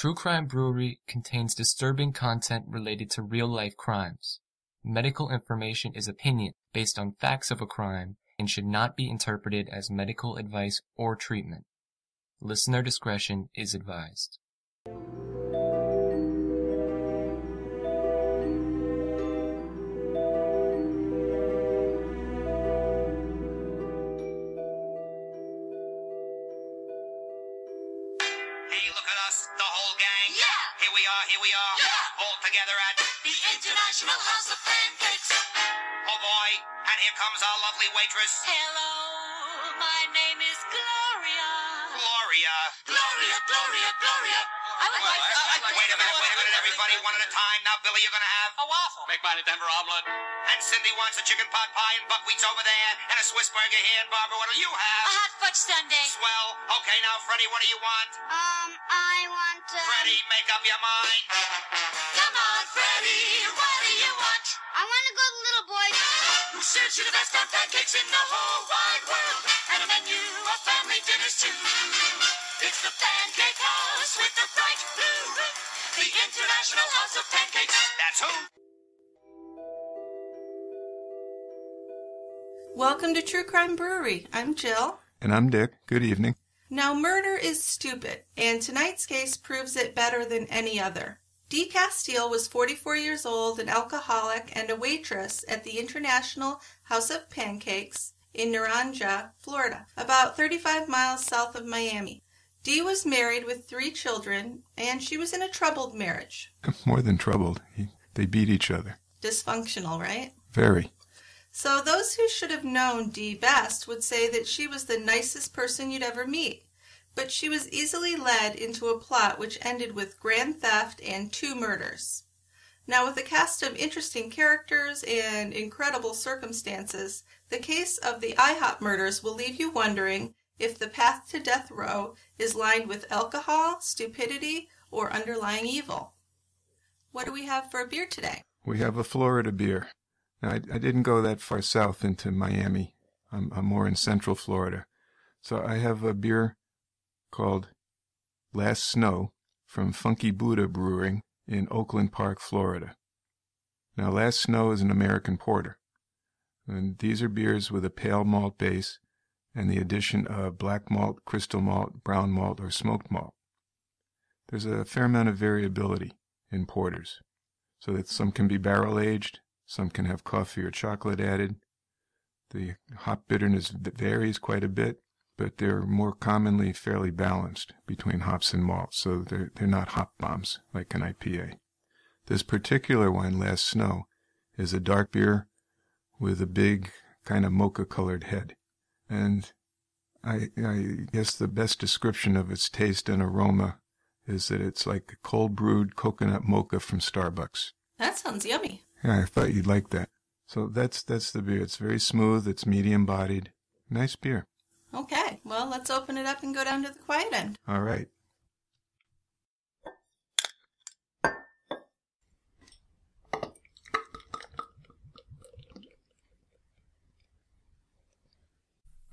True Crime Brewery contains disturbing content related to real-life crimes. Medical information is opinion based on facts of a crime and should not be interpreted as medical advice or treatment. Listener discretion is advised. International House of Pancakes. Oh boy, and here comes our lovely waitress. Hello, my name is Gloria. Gloria. Gloria, Gloria, Gloria. Wait a minute, everybody, one at a time. Now, Billy, you're gonna have a waffle. Make mine a Denver omelet. And Cindy wants a chicken pot pie and buckwheats over there, and a Swiss burger here. And Barbara, what'll you have? A hot fudge sundae. Swell. Okay, now, Freddie, what do you want? I want. Freddie, make up your mind. Come on, Freddie, what do you want? I want to go to Little Boy's. Who serves you the best on pancakes in the whole wide world? And a menu of family dinners too. It's the Pancake House with the bright blue roof. The International House of Pancakes. That's who. Welcome to True Crime Brewery. I'm Jill. And I'm Dick. Good evening. Now, murder is stupid, and tonight's case proves it better than any other. Dee Casteel was 44 years old, an alcoholic, and a waitress at the International House of Pancakes in Naranja, Florida, about 35 miles south of Miami. Dee was married with 3 children, and she was in a troubled marriage. More than troubled. They beat each other. Dysfunctional, right? Very. So those who should have known Dee best would say that she was the nicest person you'd ever meet. But she was easily led into a plot which ended with grand theft and 2 murders. Now, with a cast of interesting characters and incredible circumstances, the case of the IHOP murders will leave you wondering if the path to death row is lined with alcohol, stupidity, or underlying evil. What do we have for a beer today? We have a Florida beer. Now, I didn't go that far south into Miami. I'm more in Central Florida. So I have a beer called Last Snow from Funky Buddha Brewing in Oakland Park, Florida. Now, Last Snow is an American porter, and these are beers with a pale malt base and the addition of black malt, crystal malt, brown malt, or smoked malt. There's a fair amount of variability in porters, so that some can be barrel-aged, some can have coffee or chocolate added. The hop bitterness varies quite a bit, but they're more commonly fairly balanced between hops and malt, so they're not hop bombs like an IPA. This particular wine, Last Snow, is a dark beer with a big kind of mocha-colored head. And I guess the best description of its taste and aroma is that it's like a cold-brewed coconut mocha from Starbucks. That sounds yummy. Yeah, I thought you'd like that. So that's the beer. It's very smooth. It's medium-bodied. Nice beer. Okay, well, let's open it up and go down to the quiet end. All right.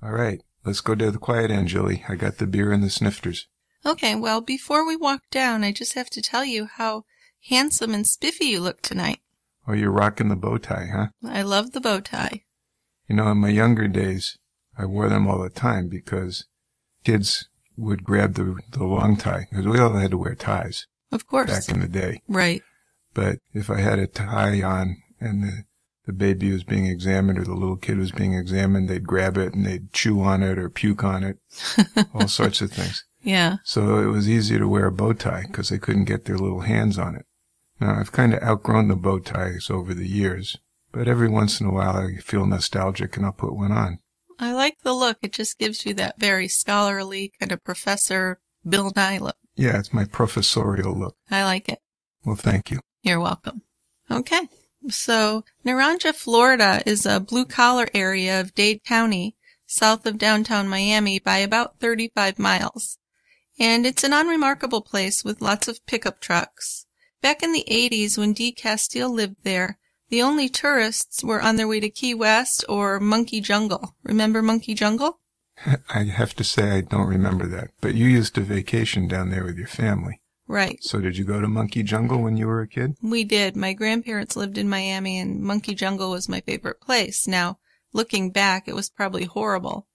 All right, let's go to the quiet end, Jilly. I got the beer and the snifters. Okay, well, before we walk down, I just have to tell you how handsome and spiffy you look tonight. Oh, you're rocking the bow tie, huh? I love the bow tie. You know, in my younger days, I wore them all the time because kids would grab the long tie, because we all had to wear ties. Of course. Back in the day. Right. But if I had a tie on and the baby was being examined or the little kid was being examined, they'd grab it and they'd chew on it or puke on it, all sorts of things. Yeah. So it was easier to wear a bow tie because they couldn't get their little hands on it. Now, I've kind of outgrown the bow ties over the years, but every once in a while I feel nostalgic and I'll put one on. I like the look. It just gives you that very scholarly kind of Professor Bill Nye look. Yeah, it's my professorial look. I like it. Well, thank you. You're welcome. Okay. So, Naranja, Florida is a blue-collar area of Dade County, south of downtown Miami by about 35 miles. And it's an unremarkable place with lots of pickup trucks. Back in the 80s, when Dee Casteel lived there, the only tourists were on their way to Key West or Monkey Jungle. Remember Monkey Jungle? I have to say I don't remember that, but you used to vacation down there with your family. Right. So did you go to Monkey Jungle when you were a kid? We did. My grandparents lived in Miami, and Monkey Jungle was my favorite place. Now, looking back, it was probably horrible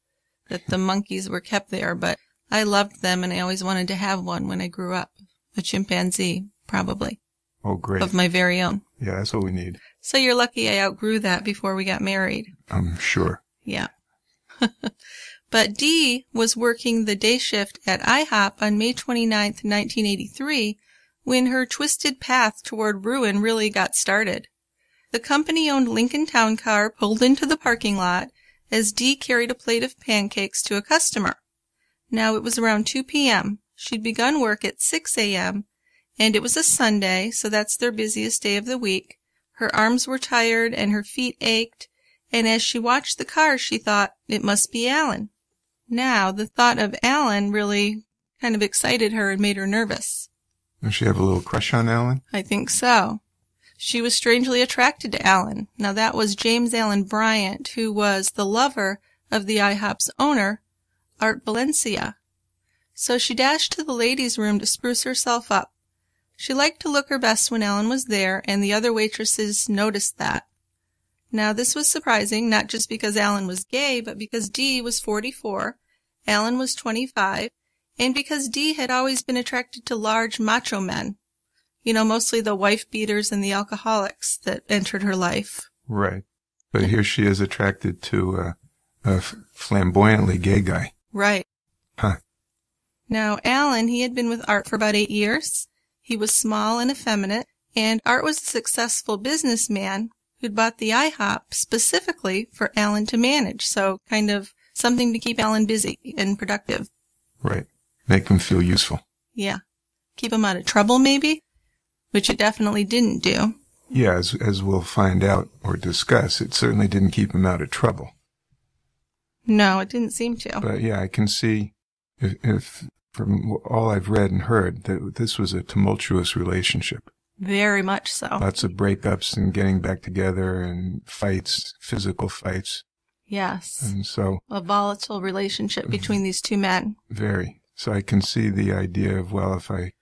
that the monkeys were kept there, but I loved them, and I always wanted to have one when I grew up. A chimpanzee, probably. Oh, great. Of my very own. Yeah, that's what we need. So you're lucky I outgrew that before we got married. I'm sure. Yeah. But Dee was working the day shift at IHOP on May 29th, 1983, when her twisted path toward ruin really got started. The company-owned Lincoln Town Car pulled into the parking lot as Dee carried a plate of pancakes to a customer. Now it was around 2 p.m. She'd begun work at 6 a.m., and it was a Sunday, so that's their busiest day of the week. Her arms were tired and her feet ached, and as she watched the car, she thought, it must be Alan. Now, the thought of Alan really kind of excited her and made her nervous. Does she have a little crush on Alan? I think so. She was strangely attracted to Alan. Now, that was James Alan Bryant, who was the lover of the IHOP's owner, Art Venencia. So she dashed to the ladies' room to spruce herself up. She liked to look her best when Alan was there, and the other waitresses noticed that. Now, this was surprising, not just because Alan was gay, but because Dee was 44, Alan was 25, and because Dee had always been attracted to large macho men. You know, mostly the wife-beaters and the alcoholics that entered her life. Right. But here she is attracted to a flamboyantly gay guy. Right. Huh. Now, Alan, he had been with Art for about 8 years. He was small and effeminate, and Art was a successful businessman who'd bought the IHOP specifically for Alan to manage, so kind of something to keep Alan busy and productive. Right. Make him feel useful. Yeah. Keep him out of trouble, maybe, which it definitely didn't do. Yeah, as we'll find out or discuss, it certainly didn't keep him out of trouble. No, it didn't seem to. But, yeah, I can see, if from all I've read and heard, that this was a tumultuous relationship. Very much so. Lots of breakups and getting back together and fights, physical fights. Yes. And so a volatile relationship between these two men. Very. So I can see the idea of, well, if I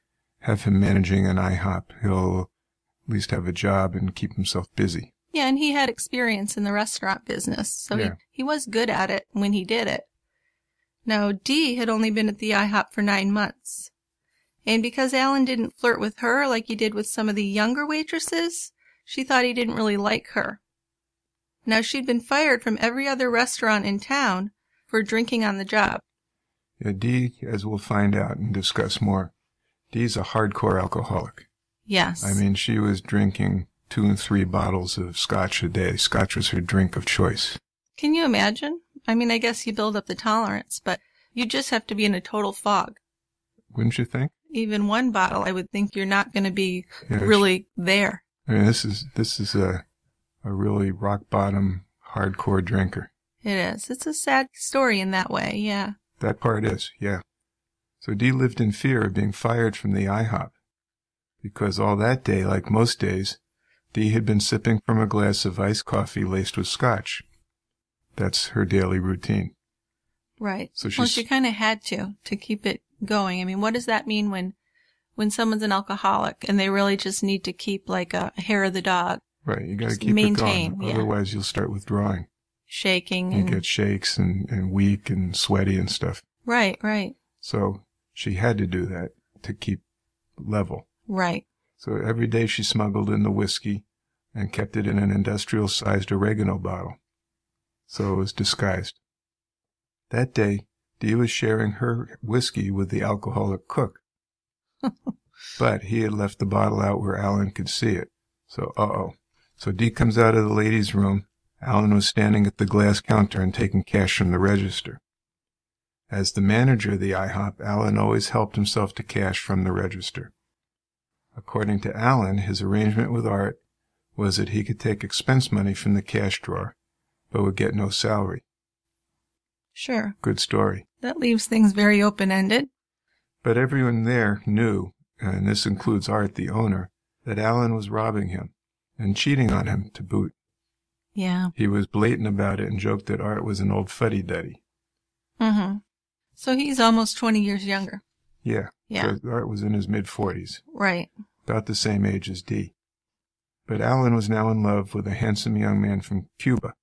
have him managing an IHOP, he'll at least have a job and keep himself busy. Yeah, and he had experience in the restaurant business, so yeah. He was good at it when he did it. Now, Dee had only been at the IHOP for 9 months. And because Alan didn't flirt with her like he did with some of the younger waitresses, she thought he didn't really like her. Now, she'd been fired from every other restaurant in town for drinking on the job. Yeah, Dee, as we'll find out and discuss more, Dee's a hardcore alcoholic. Yes. I mean, she was drinking 2 and 3 bottles of scotch a day. Scotch was her drink of choice. Can you imagine? I mean, I guess you build up the tolerance, but you just have to be in a total fog. Wouldn't you think? Even one bottle, I would think you're not going to be really there. I mean, this is a really rock-bottom, hardcore drinker. It is. It's a sad story in that way, yeah. That part is, yeah. So Dee lived in fear of being fired from the IHOP, because all that day, like most days, Dee had been sipping from a glass of iced coffee laced with scotch. That's her daily routine. Right. So she kind of had to keep it going. I mean, what does that mean when someone's an alcoholic and they really just need to keep like a hair of the dog? Right. You got to keep maintain, it going. Yeah. Otherwise, you'll start withdrawing. Shaking. You get shakes and weak and sweaty and stuff. Right, right. So she had to do that to keep level. Right. So every day she smuggled in the whiskey and kept it in an industrial-sized oregano bottle. So it was disguised. That day, Dee was sharing her whiskey with the alcoholic cook. But he had left the bottle out where Alan could see it. So, uh-oh. So Dee comes out of the ladies' room. Alan was standing at the glass counter and taking cash from the register. As the manager of the IHOP, Alan always helped himself to cash from the register. According to Alan, his arrangement with Art was that he could take expense money from the cash drawer, but would get no salary. Sure. Good story. That leaves things very open-ended. But everyone there knew, and this includes Art, the owner, that Alan was robbing him and cheating on him to boot. Yeah. He was blatant about it and joked that Art was an old fuddy-duddy. Mm-hmm. So he's almost 20 years younger. Yeah. Yeah. Art was in his mid-40s. Right. About the same age as Dee. But Alan was now in love with a handsome young man from Cuba.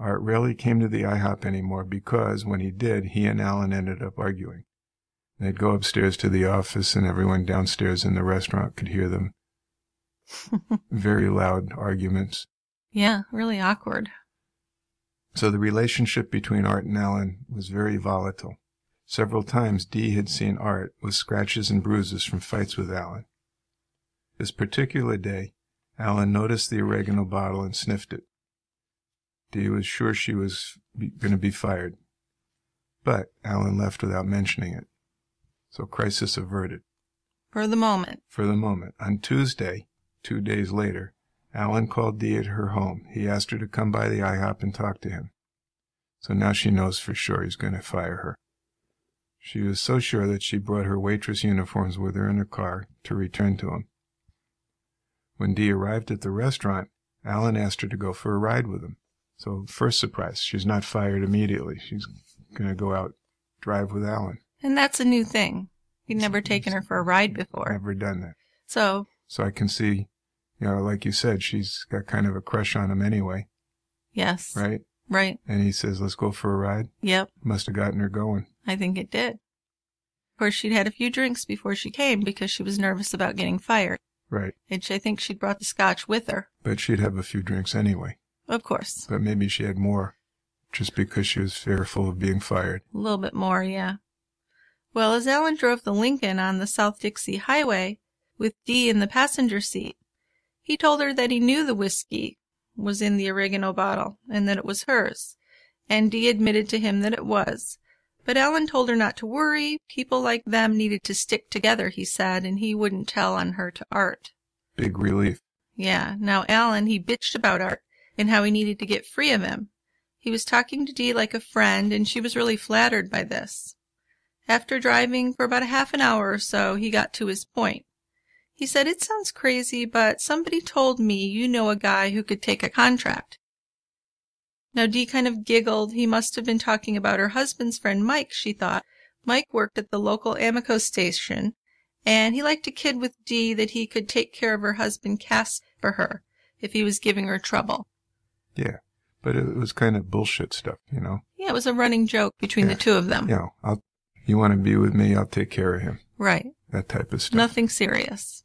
Art rarely came to the IHOP anymore because, when he did, he and Alan ended up arguing. They'd go upstairs to the office, and everyone downstairs in the restaurant could hear them. Very loud arguments. Yeah, really awkward. So the relationship between Art and Alan was very volatile. Several times Dee had seen Art with scratches and bruises from fights with Alan. This particular day, Alan noticed the oregano bottle and sniffed it. Dee was sure she was going to be fired, but Alan left without mentioning it. So crisis averted. For the moment. For the moment. On Tuesday, 2 days later, Alan called Dee at her home. He asked her to come by the IHOP and talk to him. So now she knows for sure he's going to fire her. She was so sure that she brought her waitress uniforms with her in her car to return to him. When Dee arrived at the restaurant, Alan asked her to go for a ride with him. So first surprise, she's not fired immediately. She's going to go out, drive with Alan. And that's a new thing. He'd never taken her for a ride before. Never done that. So I can see, you know, like you said, she's got kind of a crush on him anyway. Yes. Right? Right. And he says, let's go for a ride? Yep. Must have gotten her going. I think it did. Of course, she'd had a few drinks before she came because she was nervous about getting fired. Right. And I think she'd brought the scotch with her. But she'd have a few drinks anyway. Of course. But maybe she had more just because she was fearful of being fired. A little bit more, yeah. Well, as Alan drove the Lincoln on the South Dixie Highway with Dee in the passenger seat, he told her that he knew the whiskey was in the oregano bottle and that it was hers, and Dee admitted to him that it was. But Alan told her not to worry. People like them needed to stick together, he said, and he wouldn't tell on her to Art. Big relief. Yeah. Now, Alan, he bitched about Art and how he needed to get free of him. He was talking to Dee like a friend, and she was really flattered by this. After driving for about a half an hour or so, he got to his point. He said, "It sounds crazy, but somebody told me you know a guy who could take a contract." Now, Dee kind of giggled. He must have been talking about her husband's friend Mike, she thought. Mike worked at the local Amoco station, and he liked to kid with Dee that he could take care of her husband Cass for her if he was giving her trouble. Yeah, but it was kind of bullshit stuff, you know? Yeah, it was a running joke between the two of them. Yeah, you want to be with me, I'll take care of him. Right. That type of stuff. Nothing serious.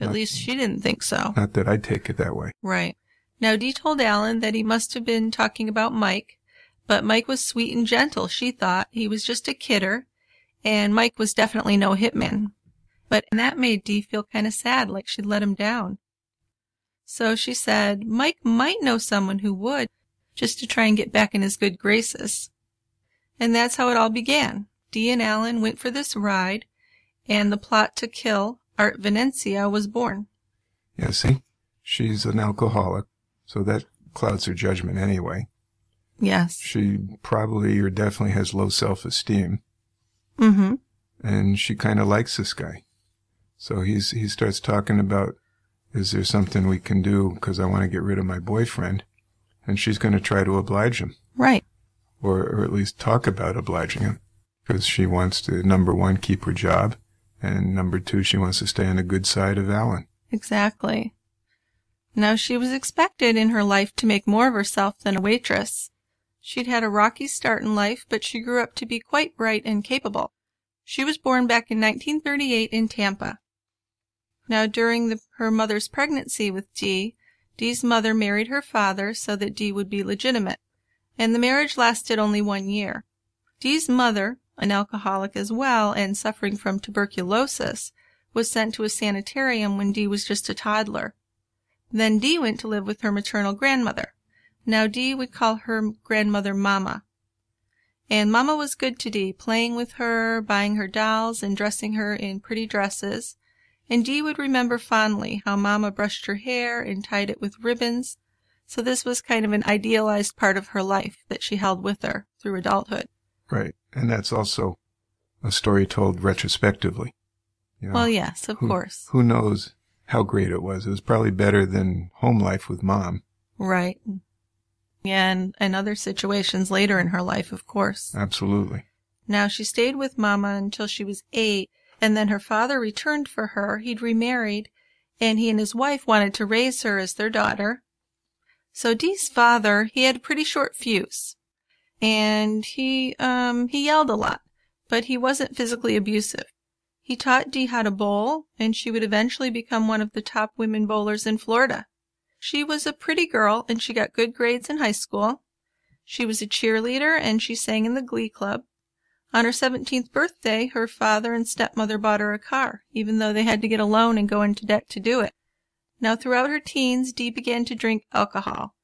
At least she didn't think so. Not that I'd take it that way. Right. Now, Dee told Alan that he must have been talking about Mike, but Mike was sweet and gentle, she thought. He was just a kidder, and Mike was definitely no hitman. But that made Dee feel kind of sad, like she'd let him down. So she said, Mike might know someone who would, just to try and get back in his good graces. And that's how it all began. Dee and Alan went for this ride, and the plot to kill Art Venencia was born. Yeah, see? She's an alcoholic, so that clouds her judgment anyway. Yes. She probably or definitely has low self-esteem. Mm-hmm. And she kind of likes this guy. So he starts talking about, is there something we can do because I want to get rid of my boyfriend? And she's going to try to oblige him. Right. Or at least talk about obliging him. Because she wants to, number one, keep her job, and number two, she wants to stay on the good side of Alan. Exactly. Now, she was expected in her life to make more of herself than a waitress. She'd had a rocky start in life, but she grew up to be quite bright and capable. She was born back in 1938 in Tampa. Now, during her mother's pregnancy with Dee, Dee's mother married her father so that Dee would be legitimate, and the marriage lasted only 1 year. Dee's mother, an alcoholic as well and suffering from tuberculosis, was sent to a sanitarium when Dee was just a toddler. Then Dee went to live with her maternal grandmother. Now Dee would call her grandmother Mama. And Mama was good to Dee, playing with her, buying her dolls, and dressing her in pretty dresses. And Dee would remember fondly how Mama brushed her hair and tied it with ribbons. So this was kind of an idealized part of her life that she held with her through adulthood. Right. And that's also a story told retrospectively. You know, well, yes, of course. Who knows how great it was? It was probably better than home life with Mom. Right. Yeah, and other situations later in her life, of course. Absolutely. Now, she stayed with Mama until she was 8, and then her father returned for her. He'd remarried, and he and his wife wanted to raise her as their daughter. So Dee's father, he had a pretty short fuse, and he yelled a lot, but he wasn't physically abusive. He taught Dee how to bowl, and she would eventually become one of the top women bowlers in Florida. She was a pretty girl, and she got good grades in high school. She was a cheerleader, and she sang in the glee club. On her 17th birthday, her father and stepmother bought her a car, even though they had to get a loan and go into debt to do it. Now, throughout her teens, Dee began to drink alcohol,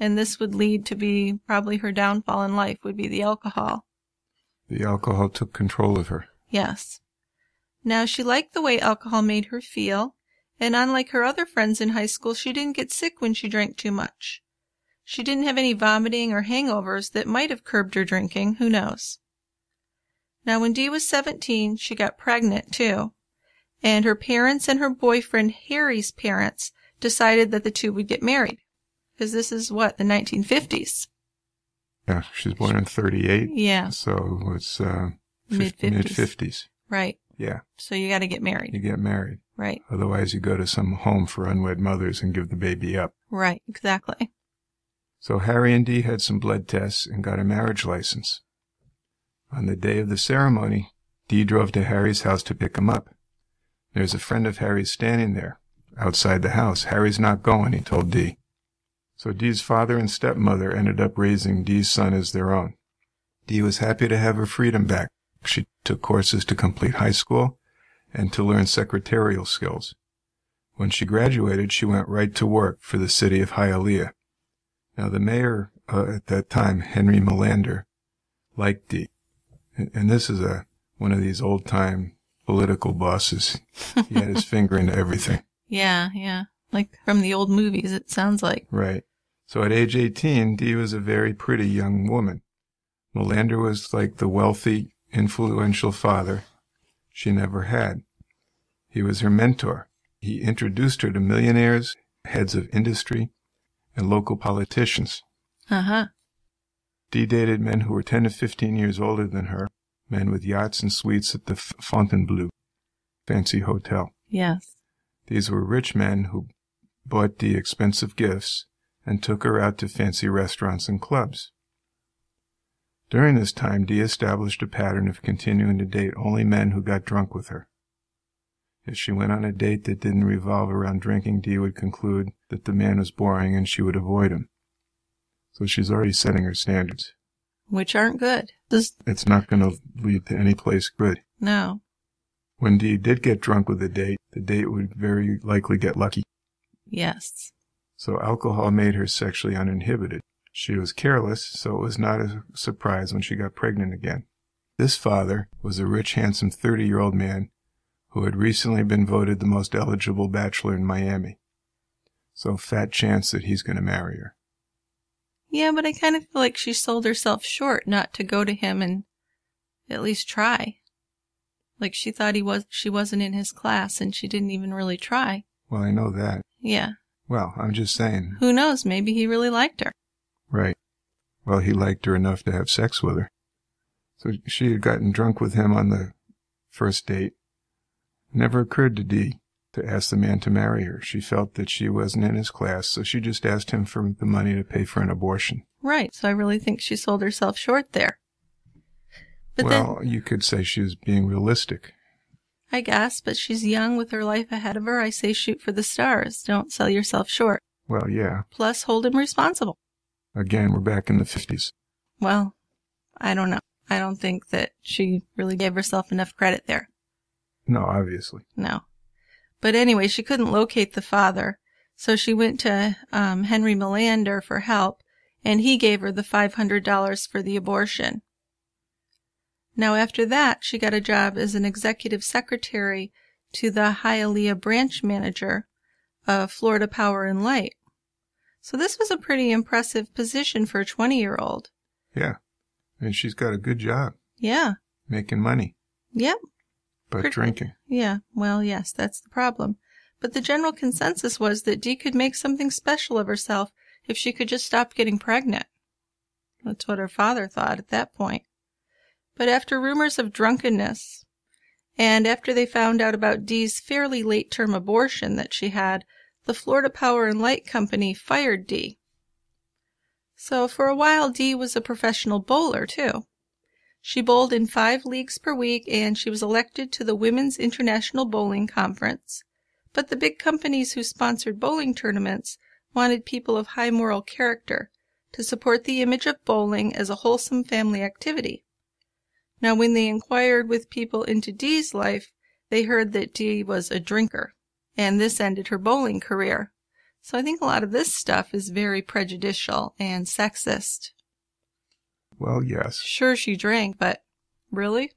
and this would lead to be probably her downfall in life would be the alcohol. The alcohol took control of her. Yes. Now, she liked the way alcohol made her feel, and unlike her other friends in high school, she didn't get sick when she drank too much. She didn't have any vomiting or hangovers that might have curbed her drinking, who knows. Now, when Dee was 17, she got pregnant, too, and her parents and her boyfriend Harry's parents decided that the two would get married, because this is, what, the 1950s? Yeah, she's born in 38. Yeah. So it's mid-50s. Right. Yeah. So you got to get married. You get married. Right. Otherwise, you go to some home for unwed mothers and give the baby up. Right, exactly. So Harry and Dee had some blood tests and got a marriage license. On the day of the ceremony, Dee drove to Harry's house to pick him up. There's a friend of Harry's standing there, outside the house. Harry's not going, he told Dee. So Dee's father and stepmother ended up raising Dee's son as their own. Dee was happy to have her freedom back. She took courses to complete high school and to learn secretarial skills. When she graduated, she went right to work for the city of Hialeah. Now, the mayor at that time, Henry Melander, liked Dee. And this is one of these old-time political bosses. He had his finger into everything. Yeah, yeah. Like from the old movies, it sounds like. Right. So at age 18, Dee was a very pretty young woman. Melander was like the wealthy, influential father she never had. He was her mentor. He introduced her to millionaires, heads of industry, and local politicians. Uh-huh. Dee dated men who were 10 to 15 years older than her, men with yachts and suites at the Fontainebleau fancy hotel. Yes. These were rich men who bought Dee expensive gifts and took her out to fancy restaurants and clubs. During this time, Dee established a pattern of continuing to date only men who got drunk with her. If she went on a date that didn't revolve around drinking, Dee would conclude that the man was boring and she would avoid him. So she's already setting her standards. Which aren't good. It's not going to lead to any place good. No. When Dee did get drunk with a date, the date would very likely get lucky. Yes. So alcohol made her sexually uninhibited. She was careless, so it was not a surprise when she got pregnant again. This father was a rich, handsome 30-year-old man who had recently been voted the most eligible bachelor in Miami. So fat chance that he's going to marry her. Yeah, but I kind of feel like she sold herself short not to go to him and at least try. Like she thought she wasn't in his class and she didn't even really try. Well, I know that. Yeah. Well, I'm just saying. Who knows? Maybe he really liked her. Right. Well, he liked her enough to have sex with her. So she had gotten drunk with him on the first date. It never occurred to Dee to ask the man to marry her. She felt that she wasn't in his class, so she just asked him for the money to pay for an abortion. Right, so I really think she sold herself short there. But well, then, you could say she was being realistic. I guess, but she's young with her life ahead of her. I say shoot for the stars. Don't sell yourself short. Well, yeah. Plus, hold him responsible. Again, we're back in the 50s. Well, I don't know. I don't think that she really gave herself enough credit there. No, obviously. No. But anyway, she couldn't locate the father, so she went to Henry Melander for help, and he gave her the $500 for the abortion. Now, after that, she got a job as an executive secretary to the Hialeah branch manager of Florida Power and Light. So this was a pretty impressive position for a 20-year-old. Yeah, and she's got a good job. Yeah. Making money. Yep. But drinking. Yeah, well, yes, that's the problem. But the general consensus was that Dee could make something special of herself if she could just stop getting pregnant. That's what her father thought at that point. But after rumors of drunkenness And after they found out about Dee's fairly late-term abortion that she had, the Florida Power and Light Company fired Dee. So for a while, Dee was a professional bowler, too. She bowled in 5 leagues per week, and she was elected to the Women's International Bowling Conference. But the big companies who sponsored bowling tournaments wanted people of high moral character to support the image of bowling as a wholesome family activity. Now, when they inquired with people into Dee's life, they heard that Dee was a drinker, and this ended her bowling career. So I think a lot of this stuff is very prejudicial and sexist. Well, yes. Sure, she drank, but really?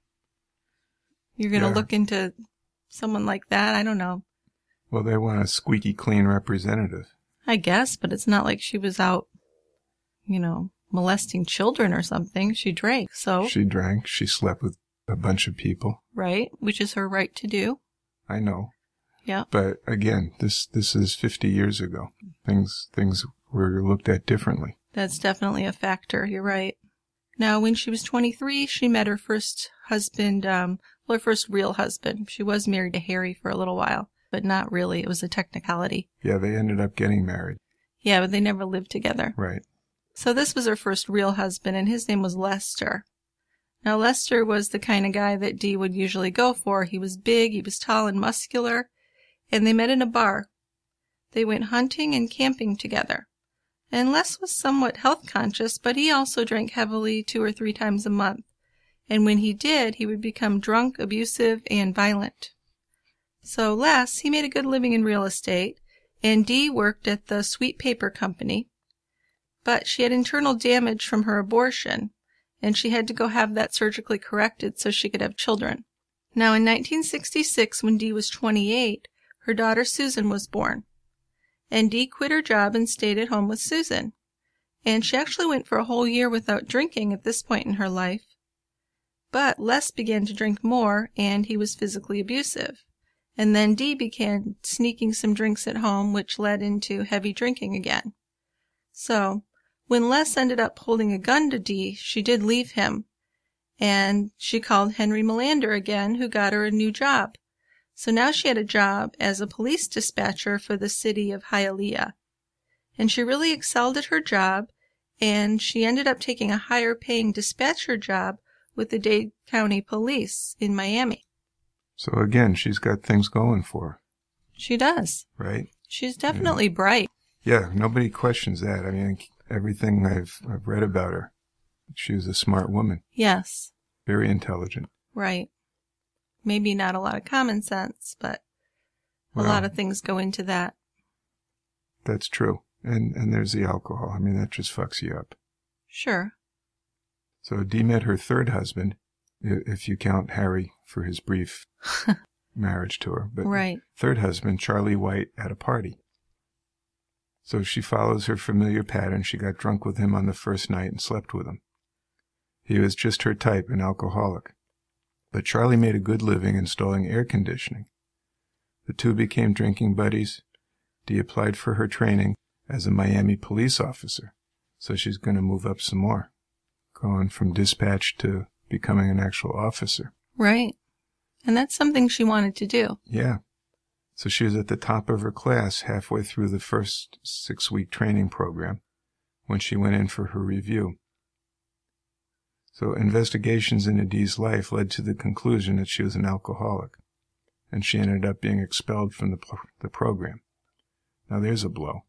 You're going to look into someone like that? I don't know. Well, they want a squeaky clean representative. I guess, but it's not like she was out, you know, molesting children or something. She drank, so... She drank. She slept with a bunch of people. Right, which is her right to do. I know. Yeah. But again, this is 50 years ago. Things were looked at differently. That's definitely a factor. You're right. Now, when she was 23, she met her first husband, her first real husband. She was married to Harry for a little while, but not really. It was a technicality. Yeah, they ended up getting married. Yeah, but they never lived together. Right. So this was her first real husband, and his name was Lester. Now, Lester was the kind of guy that Dee would usually go for. He was big, he was tall and muscular, and they met in a bar. They went hunting and camping together. And Les was somewhat health-conscious, but he also drank heavily 2 or 3 times a month. And when he did, he would become drunk, abusive, and violent. So Les, he made a good living in real estate, and Dee worked at the Sweet Paper Company. But she had internal damage from her abortion, and she had to go have that surgically corrected so she could have children. Now, in 1966, when Dee was 28, her daughter Susan was born. And Dee quit her job and stayed at home with Susan. And she actually went for a whole year without drinking at this point in her life. But Les began to drink more, and he was physically abusive. And then Dee began sneaking some drinks at home, which led into heavy drinking again. So, when Les ended up holding a gun to Dee, she did leave him. And she called Henry Melander again, who got her a new job. So now she had a job as a police dispatcher for the city of Hialeah. And she really excelled at her job, and she ended up taking a higher-paying dispatcher job with the Dade County Police in Miami. So again, she's got things going for her. She does. Right? She's definitely bright. Yeah, nobody questions that. I mean, everything I've read about her, she was a smart woman. Yes. Very intelligent. Right. Maybe not a lot of common sense, but a lot of things go into that. That's true. And there's the alcohol. I mean, that just fucks you up. Sure. So Dee met her third husband, if you count Harry for his brief marriage to her. But right. Third husband, Charlie White, at a party. So she follows her familiar pattern. She got drunk with him on the first night and slept with him. He was just her type, an alcoholic. But Charlie made a good living installing air conditioning. The two became drinking buddies. Dee applied for her training as a Miami police officer, so she's going to move up some more, going from dispatch to becoming an actual officer. Right. And that's something she wanted to do. Yeah. So she was at the top of her class halfway through the first 6-week training program when she went in for her review. So investigations into Dee's life led to the conclusion that she was an alcoholic, and she ended up being expelled from the program. Now, there's a blow.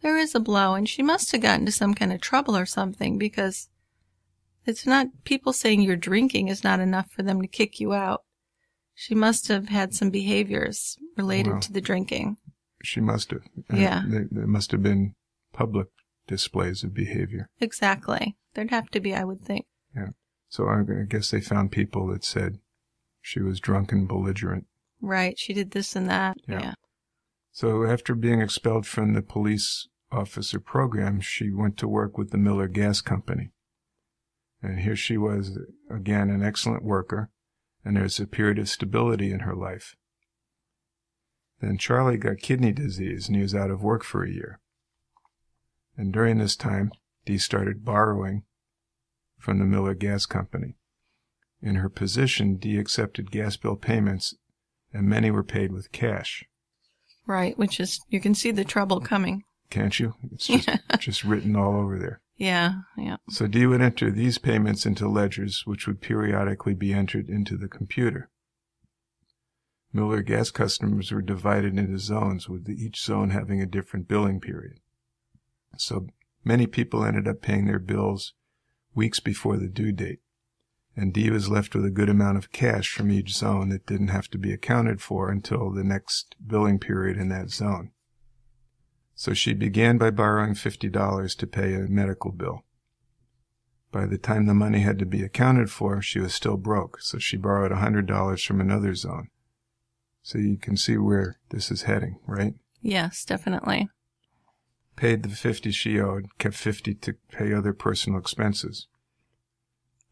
There is a blow, and she must have gotten into some kind of trouble or something, because it's not people saying you're drinking is not enough for them to kick you out. She must have had some behaviors related to the drinking. She must have. Yeah. There must have been public displays of behavior. Exactly. There'd have to be, I would think. Yeah. So I guess they found people that said she was drunk and belligerent. Right. She did this and that. Yeah. So after being expelled from the police officer program, she went to work with the Miller Gas Company. And here she was, again, an excellent worker, and there's a period of stability in her life. Then Charlie got kidney disease, and he was out of work for a year. And during this time, Dee started borrowing from the Miller Gas Company. In her position, Dee accepted gas bill payments, and many were paid with cash. Right, which is, you can see the trouble coming. Can't you? It's just, just written all over there. Yeah, yeah. So Dee would enter these payments into ledgers, which would periodically be entered into the computer. Miller gas customers were divided into zones, with each zone having a different billing period. So many people ended up paying their bills weeks before the due date, and Dee was left with a good amount of cash from each zone that didn't have to be accounted for until the next billing period in that zone. So she began by borrowing $50 to pay a medical bill. By the time the money had to be accounted for, she was still broke, so she borrowed $100 from another zone. So you can see where this is heading, right? Yes, definitely. Paid the 50 she owed, kept 50 to pay other personal expenses.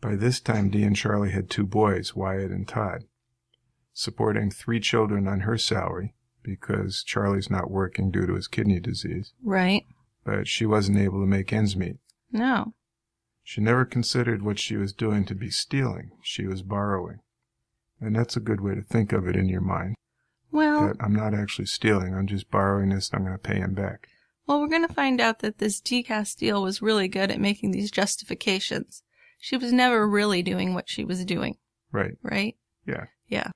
By this time, Dee and Charlie had two boys, Wyatt and Todd, supporting three children on her salary because Charlie's not working due to his kidney disease. Right. But she wasn't able to make ends meet. No. She never considered what she was doing to be stealing. She was borrowing. And that's a good way to think of it in your mind. Well, that I'm not actually stealing. I'm just borrowing this and I'm going to pay him back. Well, we're going to find out that this Dee Casteel was really good at making these justifications. She was never really doing what she was doing. Right. Right? Yeah. Yeah.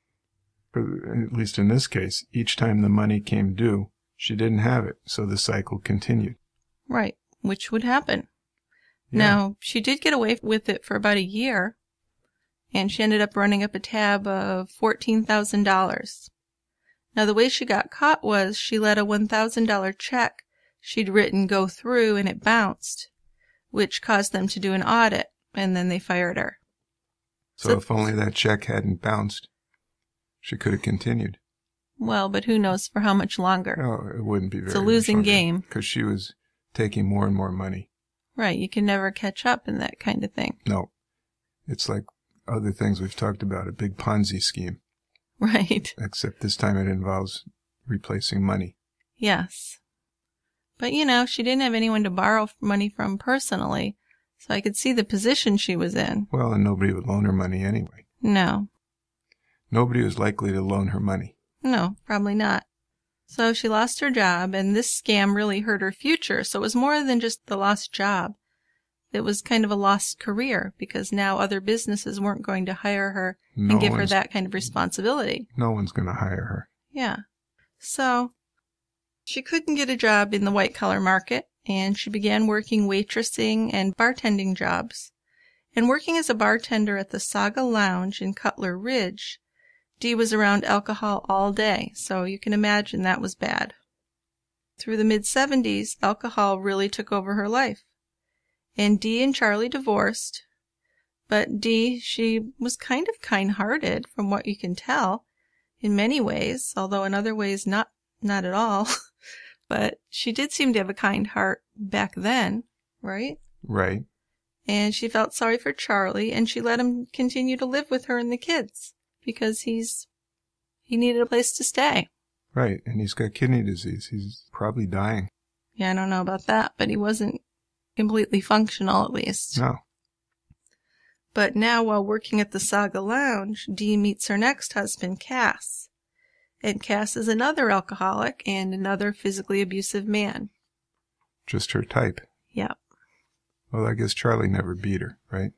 But at least in this case, each time the money came due, she didn't have it, so the cycle continued. Right, which would happen. Yeah. Now, she did get away with it for about a year, and she ended up running up a tab of $14,000. Now, the way she got caught was she let a $1,000 check she'd written go through, and it bounced, which caused them to do an audit, and then they fired her. So if only that check hadn't bounced, she could have continued. Well, but who knows for how much longer. Oh, it wouldn't be very much longer. It's a losing game. Because she was taking more and more money. Right, you can never catch up in that kind of thing. No. It's like other things we've talked about, a big Ponzi scheme. Right. Except this time it involves replacing money. Yes. But, you know, she didn't have anyone to borrow money from personally, so I could see the position she was in. Well, and nobody would loan her money anyway. No. Nobody was likely to loan her money. No, probably not. So she lost her job, and this scam really hurt her future, so it was more than just the lost job. It was kind of a lost career, because now other businesses weren't going to hire her and give her that kind of responsibility. No one's going to hire her. Yeah. So she couldn't get a job in the white-collar market, and she began working waitressing and bartending jobs. And working as a bartender at the Saga Lounge in Cutler Ridge, Dee was around alcohol all day, so you can imagine that was bad. Through the mid-70s, alcohol really took over her life. And Dee and Charlie divorced, but Dee, she was kind of kind-hearted from what you can tell in many ways, although in other ways not at all. But she did seem to have a kind heart back then, right? Right. And she felt sorry for Charlie, and she let him continue to live with her and the kids because he needed a place to stay. Right, and he's got kidney disease. He's probably dying. Yeah, I don't know about that, but he wasn't completely functional at least. No. But now while working at the Saga Lounge, Dee meets her next husband, Cass. And Cass is another alcoholic and another physically abusive man. Just her type. Yep. Well, I guess Charlie never beat her, right?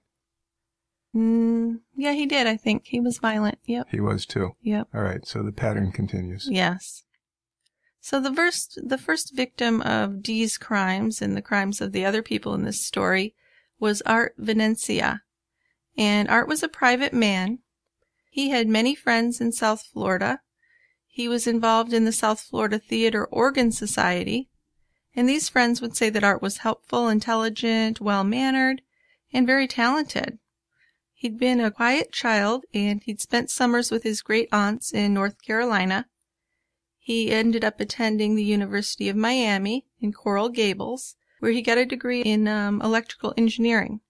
Yeah, he did, I think. He was violent. Yep. He was, too. Yep. All right, so the pattern continues. Yes. So the first victim of Dee's crimes and the crimes of the other people in this story was Art Venencia. And Art was a private man. He had many friends in South Florida. He was involved in the South Florida Theater Organ Society, and these friends would say that Art was helpful, intelligent, well-mannered, and very talented. He'd been a quiet child, and he'd spent summers with his great aunts in North Carolina. He ended up attending the University of Miami in Coral Gables, where he got a degree in electrical engineering.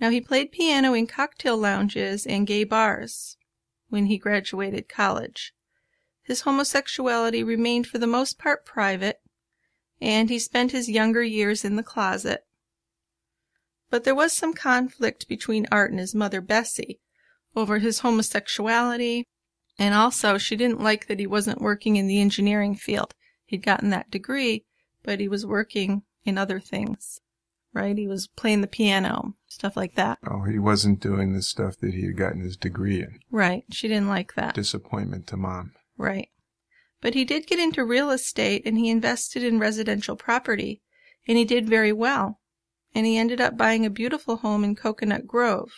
Now, he played piano in cocktail lounges and gay bars when he graduated college. His homosexuality remained for the most part private, and he spent his younger years in the closet. but there was some conflict between Art and his mother, Bessie, over his homosexuality, and also she didn't like that he wasn't working in the engineering field. He'd gotten that degree, but he was working in other things, right? He was playing the piano, stuff like that. Oh, he wasn't doing the stuff that he had gotten his degree in. Right. She didn't like that. Disappointment to Mom. Right. But he did get into real estate, and he invested in residential property, and he did very well, and he ended up buying a beautiful home in Coconut Grove.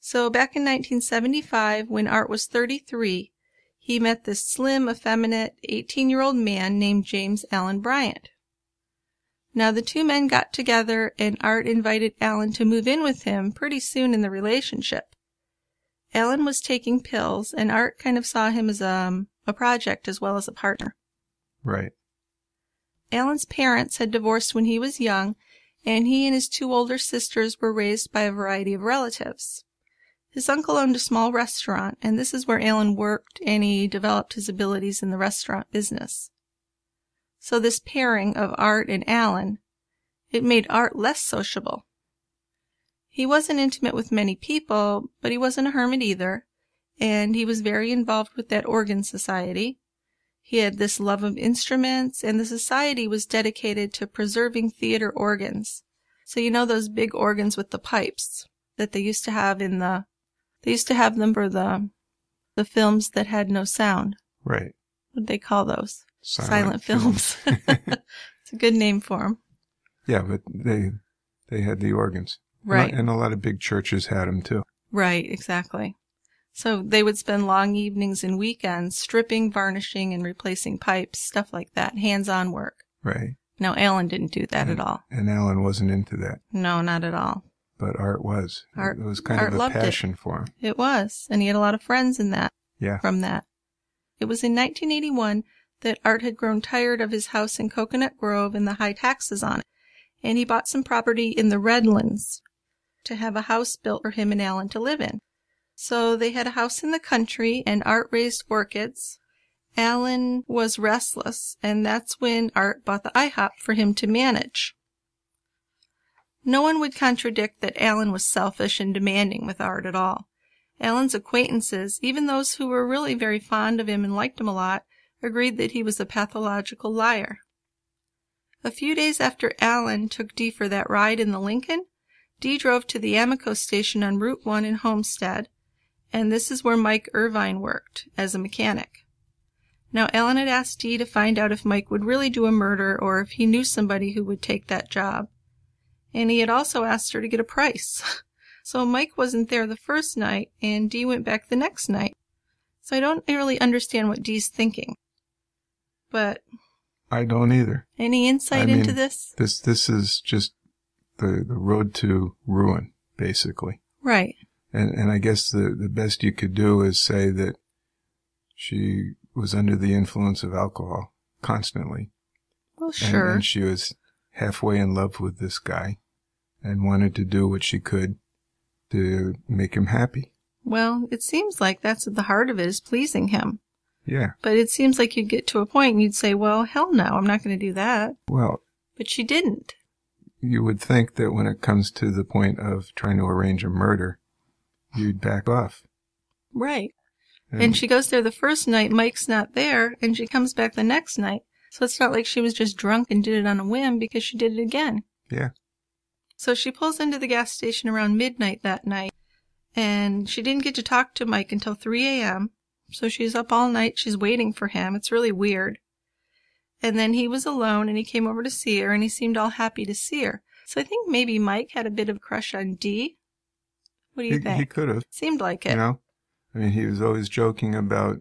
So back in 1975, when Art was 33, he met this slim, effeminate, 18-year-old man named James Alan Bryant. Now, the two men got together, and Art invited Alan to move in with him pretty soon in the relationship. Alan was taking pills, and Art kind of saw him as a project as well as a partner. Right. Alan's parents had divorced when he was young, and he and his two older sisters were raised by a variety of relatives. His uncle owned a small restaurant, and this is where Alan worked, and he developed his abilities in the restaurant business. So this pairing of Art and Alan, it made Art less sociable. He wasn't intimate with many people, but he wasn't a hermit either, and he was very involved with that organ society. He had this love of instruments, and the society was dedicated to preserving theater organs. So you know those big organs with the pipes that they used to have in the... They used to have them for the films that had no sound. Right. What did they call those? Silent films. It's a good name for them. Yeah, but they had the organs. Right. And a lot of big churches had them, too. Right, exactly. So they would spend long evenings and weekends stripping, varnishing, and replacing pipes, stuff like that, hands-on work. Right. No, Alan didn't do that at all. And Alan wasn't into that. No, not at all. But Art was. It was kind of a passion for him. It was, and he had a lot of friends in that. Yeah. From that. It was in 1981 that Art had grown tired of his house in Coconut Grove and the high taxes on it, and he bought some property in the Redlands to have a house built for him and Alan to live in. So they had a house in the country, and Art raised orchids. Alan was restless, and that's when Art bought the IHOP for him to manage. No one would contradict that Alan was selfish and demanding with Art at all. Alan's acquaintances, even those who were really very fond of him and liked him a lot, agreed that he was a pathological liar. A few days after Alan took Dee for that ride in the Lincoln, Dee drove to the Amoco station on Route 1 in Homestead, and this is where Mike Irvine worked as a mechanic. Now, Alan had asked Dee to find out if Mike would really do a murder or if he knew somebody who would take that job. And he had also asked her to get a price. So Mike wasn't there the first night, and Dee went back the next night. So I don't really understand what Dee's thinking. But... I don't either. Any insight into this? This is just the road to ruin, basically. Right. And I guess the best you could do is say that she was under the influence of alcohol constantly. Well, sure. And she was... halfway in love with this guy and wanted to do what she could to make him happy. Well, it seems like that's at the heart of it, is pleasing him. Yeah. But it seems like you'd get to a point and you'd say, well, hell no, I'm not going to do that. Well. But she didn't. You would think that when it comes to the point of trying to arrange a murder, you'd back off. Right. And she goes there the first night, Mike's not there, and she comes back the next night. So it's not like she was just drunk and did it on a whim, because she did it again. Yeah. So she pulls into the gas station around midnight that night, and she didn't get to talk to Mike until 3 a.m., so she's up all night, she's waiting for him. It's really weird. And then he was alone, and he came over to see her, and he seemed all happy to see her. So I think maybe Mike had a bit of a crush on Dee. What do you think? He could have. Seemed like it. You know? I mean, he was always joking about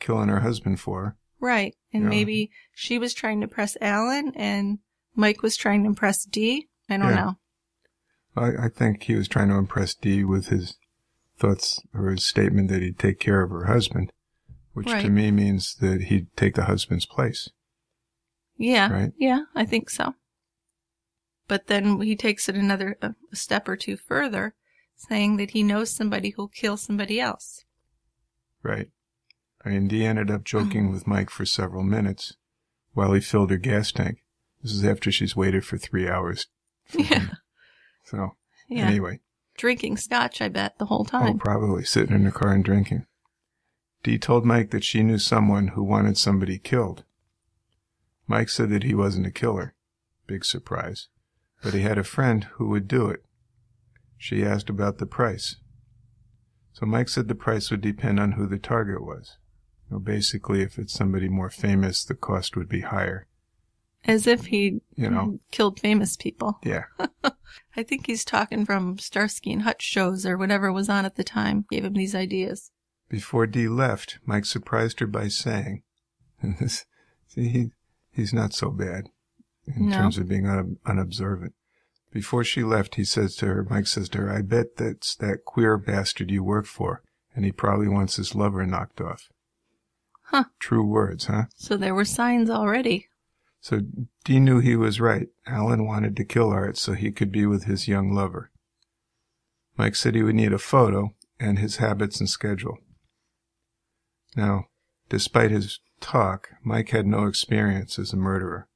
killing her husband for her. Right, and maybe she was trying to impress Alan, and Mike was trying to impress Dee. I don't know. I think he was trying to impress Dee with his thoughts or his statement that he'd take care of her husband, which to me means that he'd take the husband's place. Yeah, right? Yeah, I think so. But then he takes it another a step or two further, saying that he knows somebody who'll kill somebody else. Right. I mean, Dee ended up joking with Mike for several minutes while he filled her gas tank. This is after she's waited for 3 hours. Yeah. So yeah. Anyway. Drinking scotch, I bet, the whole time. Oh, probably sitting in her car and drinking. Dee told Mike that she knew someone who wanted somebody killed. Mike said that he wasn't a killer. Big surprise. But he had a friend who would do it. She asked about the price. So Mike said the price would depend on who the target was. You know, basically, if it's somebody more famous, the cost would be higher. As if he killed famous people. Yeah. I think he's talking from Starsky and Hutch shows or whatever was on at the time. Gave him these ideas. Before Dee left, Mike surprised her by saying, see, he's not so bad in terms of being unobservant. Before she left, Mike says to her, I bet that's that queer bastard you work for, and he probably wants his lover knocked off. Huh. True words, huh? So there were signs already. So Dee knew he was right. Alan wanted to kill Art so he could be with his young lover. Mike said he would need a photo and his habits and schedule. Now, despite his talk, Mike had no experience as a murderer.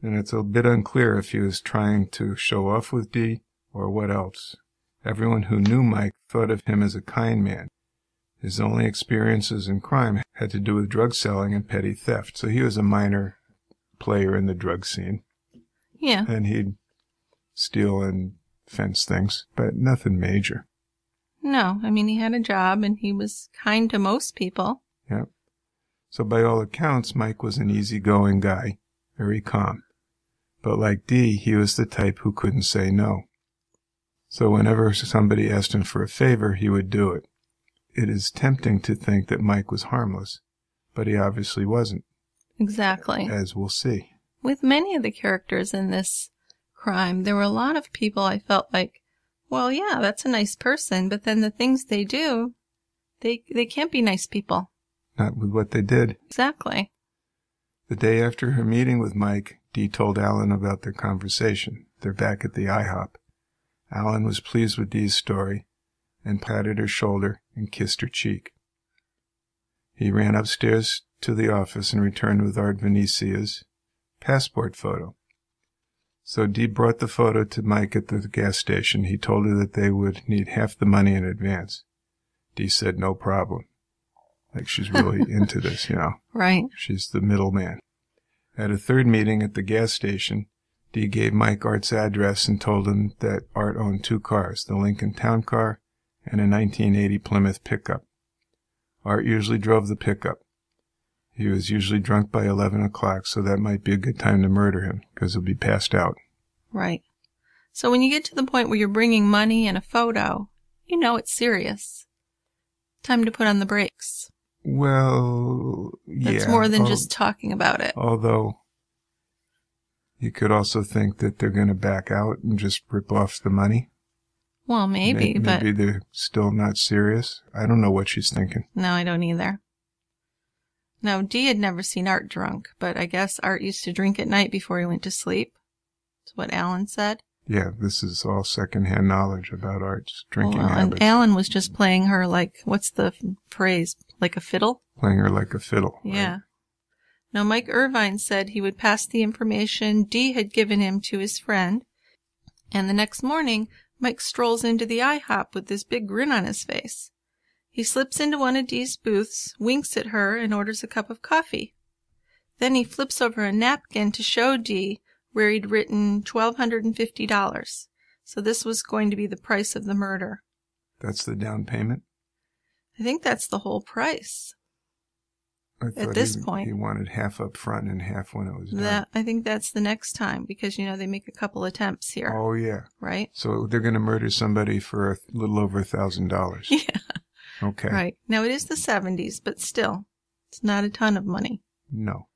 And it's a bit unclear if he was trying to show off with Dee or what else. Everyone who knew Mike thought of him as a kind man. His only experiences in crime had to do with drug selling and petty theft. So he was a minor player in the drug scene. Yeah. And he'd steal and fence things, but nothing major. No, I mean, he had a job and he was kind to most people. Yeah. So by all accounts, Mike was an easygoing guy, very calm. But like Dee, he was the type who couldn't say no. So whenever somebody asked him for a favor, he would do it. It is tempting to think that Mike was harmless, but he obviously wasn't. Exactly. As we'll see. With many of the characters in this crime, there were a lot of people I felt like, well, yeah, that's a nice person, but then the things they do, they can't be nice people. Not with what they did. Exactly. The day after her meeting with Mike, Dee told Alan about their conversation. They're back at the IHOP. Alan was pleased with Dee's story and patted her shoulder and kissed her cheek. He ran upstairs to the office and returned with Art Venecia's passport photo. So Dee brought the photo to Mike at the gas station. He told her that they would need half the money in advance. Dee said, no problem. Like, she's really into this, Right. She's the middleman. At a third meeting at the gas station, Dee gave Mike Art's address and told him that Art owned two cars, the Lincoln Town Car and a 1980 Plymouth pickup. Art usually drove the pickup. He was usually drunk by 11 o'clock, so that might be a good time to murder him, because he'll be passed out. Right. So when you get to the point where you're bringing money and a photo, you know it's serious. Time to put on the brakes. Well, yeah. It's more than just talking about it. Although, you could also think that they're going to back out and just rip off the money. Well, maybe, but... Maybe they're still not serious. I don't know what she's thinking. No, I don't either. Now, Dee had never seen Art drunk, but I guess Art used to drink at night before he went to sleep. That's what Alan said. Yeah, this is all secondhand knowledge about Art's drinking habits. And Alan was just playing her like, what's the phrase, like a fiddle? Playing her like a fiddle. Yeah. Right? Now, Mike Irvine said he would pass the information Dee had given him to his friend, and the next morning, Mike strolls into the IHOP with this big grin on his face. He slips into one of Dee's booths, winks at her, and orders a cup of coffee. Then he flips over a napkin to show Dee where he'd written $1,250. So this was going to be the price of the murder. That's the down payment? I think that's the whole price. At this point. He wanted half up front and half when it was done. I think that's the next time because, they make a couple attempts here. Oh, yeah. Right? So they're going to murder somebody for a little over $1,000. Yeah. Okay. Right. Now, it is the 70s, but still, it's not a ton of money. No.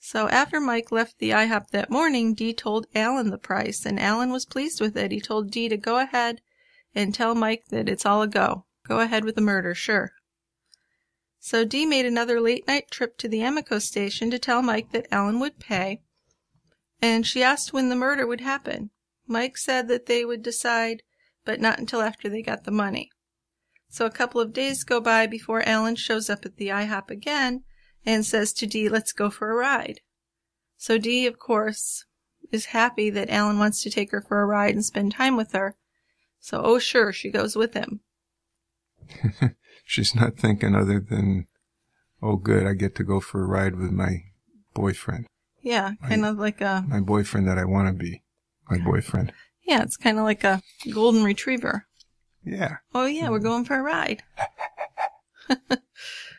So after Mike left the IHOP that morning, Dee told Alan the price, and Alan was pleased with it. He told Dee to go ahead and tell Mike that it's all a go. Go ahead with the murder, sure. So Dee made another late-night trip to the Amoco station to tell Mike that Alan would pay, and she asked when the murder would happen. Mike said that they would decide, but not until after they got the money. So a couple of days go by before Alan shows up at the IHOP again, and says to Dee, let's go for a ride. So Dee, of course, is happy that Alan wants to take her for a ride and spend time with her. So, oh sure, she goes with him. She's not thinking other than, oh good, I get to go for a ride with my boyfriend. Yeah, my boyfriend that I want to be. My boyfriend. Yeah, it's kind of like a golden retriever. Yeah. Oh yeah, we're going for a ride.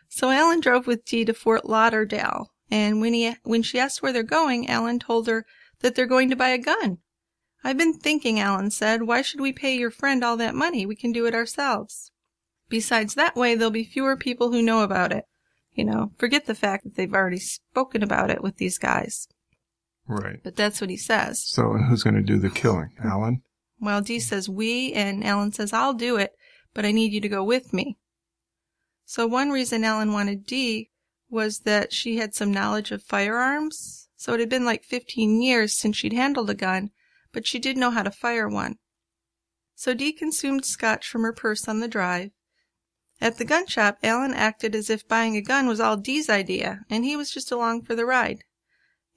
So Alan drove with Dee to Fort Lauderdale, and when she asked where they're going, Alan told her that they're going to buy a gun. I've been thinking, Alan said, why should we pay your friend all that money? We can do it ourselves. Besides, that way there'll be fewer people who know about it. You know, forget the fact that they've already spoken about it with these guys. Right. But that's what he says. So who's going to do the killing? Alan? Well, Dee says we, and Alan says, I'll do it, but I need you to go with me. So one reason Alan wanted Dee was that she had some knowledge of firearms. So it had been like 15 years since she'd handled a gun, but she did know how to fire one. So Dee consumed scotch from her purse on the drive. At the gun shop, Alan acted as if buying a gun was all Dee's idea, and he was just along for the ride.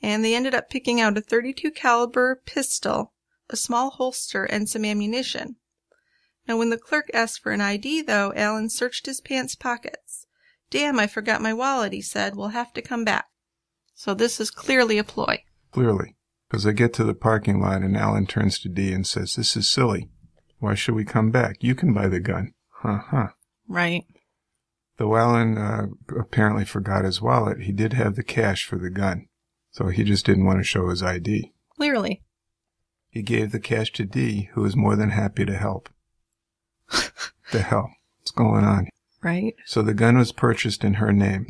And they ended up picking out a .32 caliber pistol, a small holster, and some ammunition. Now, when the clerk asked for an ID, though, Alan searched his pants pockets. Damn, I forgot my wallet, he said. We'll have to come back. So this is clearly a ploy. Clearly. Because they get to the parking lot, and Alan turns to Dee and says, this is silly. Why should we come back? You can buy the gun. Huh. Right. Though Alan apparently forgot his wallet, he did have the cash for the gun. So he just didn't want to show his ID. Clearly. He gave the cash to Dee, who was more than happy to help. The hell? What's going on? Right. So the gun was purchased in her name.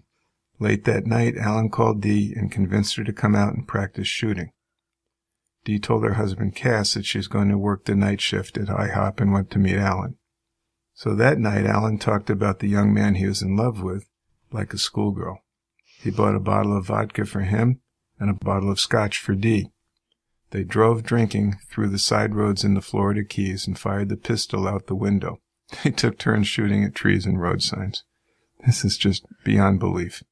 Late that night, Alan called Dee and convinced her to come out and practice shooting. Dee told her husband, Cass, that she was going to work the night shift at IHOP and went to meet Alan. So that night, Alan talked about the young man he was in love with like a schoolgirl. He bought a bottle of vodka for him and a bottle of scotch for Dee. They drove drinking through the side roads in the Florida Keys and fired the pistol out the window. They took turns shooting at trees and road signs. This is just beyond belief.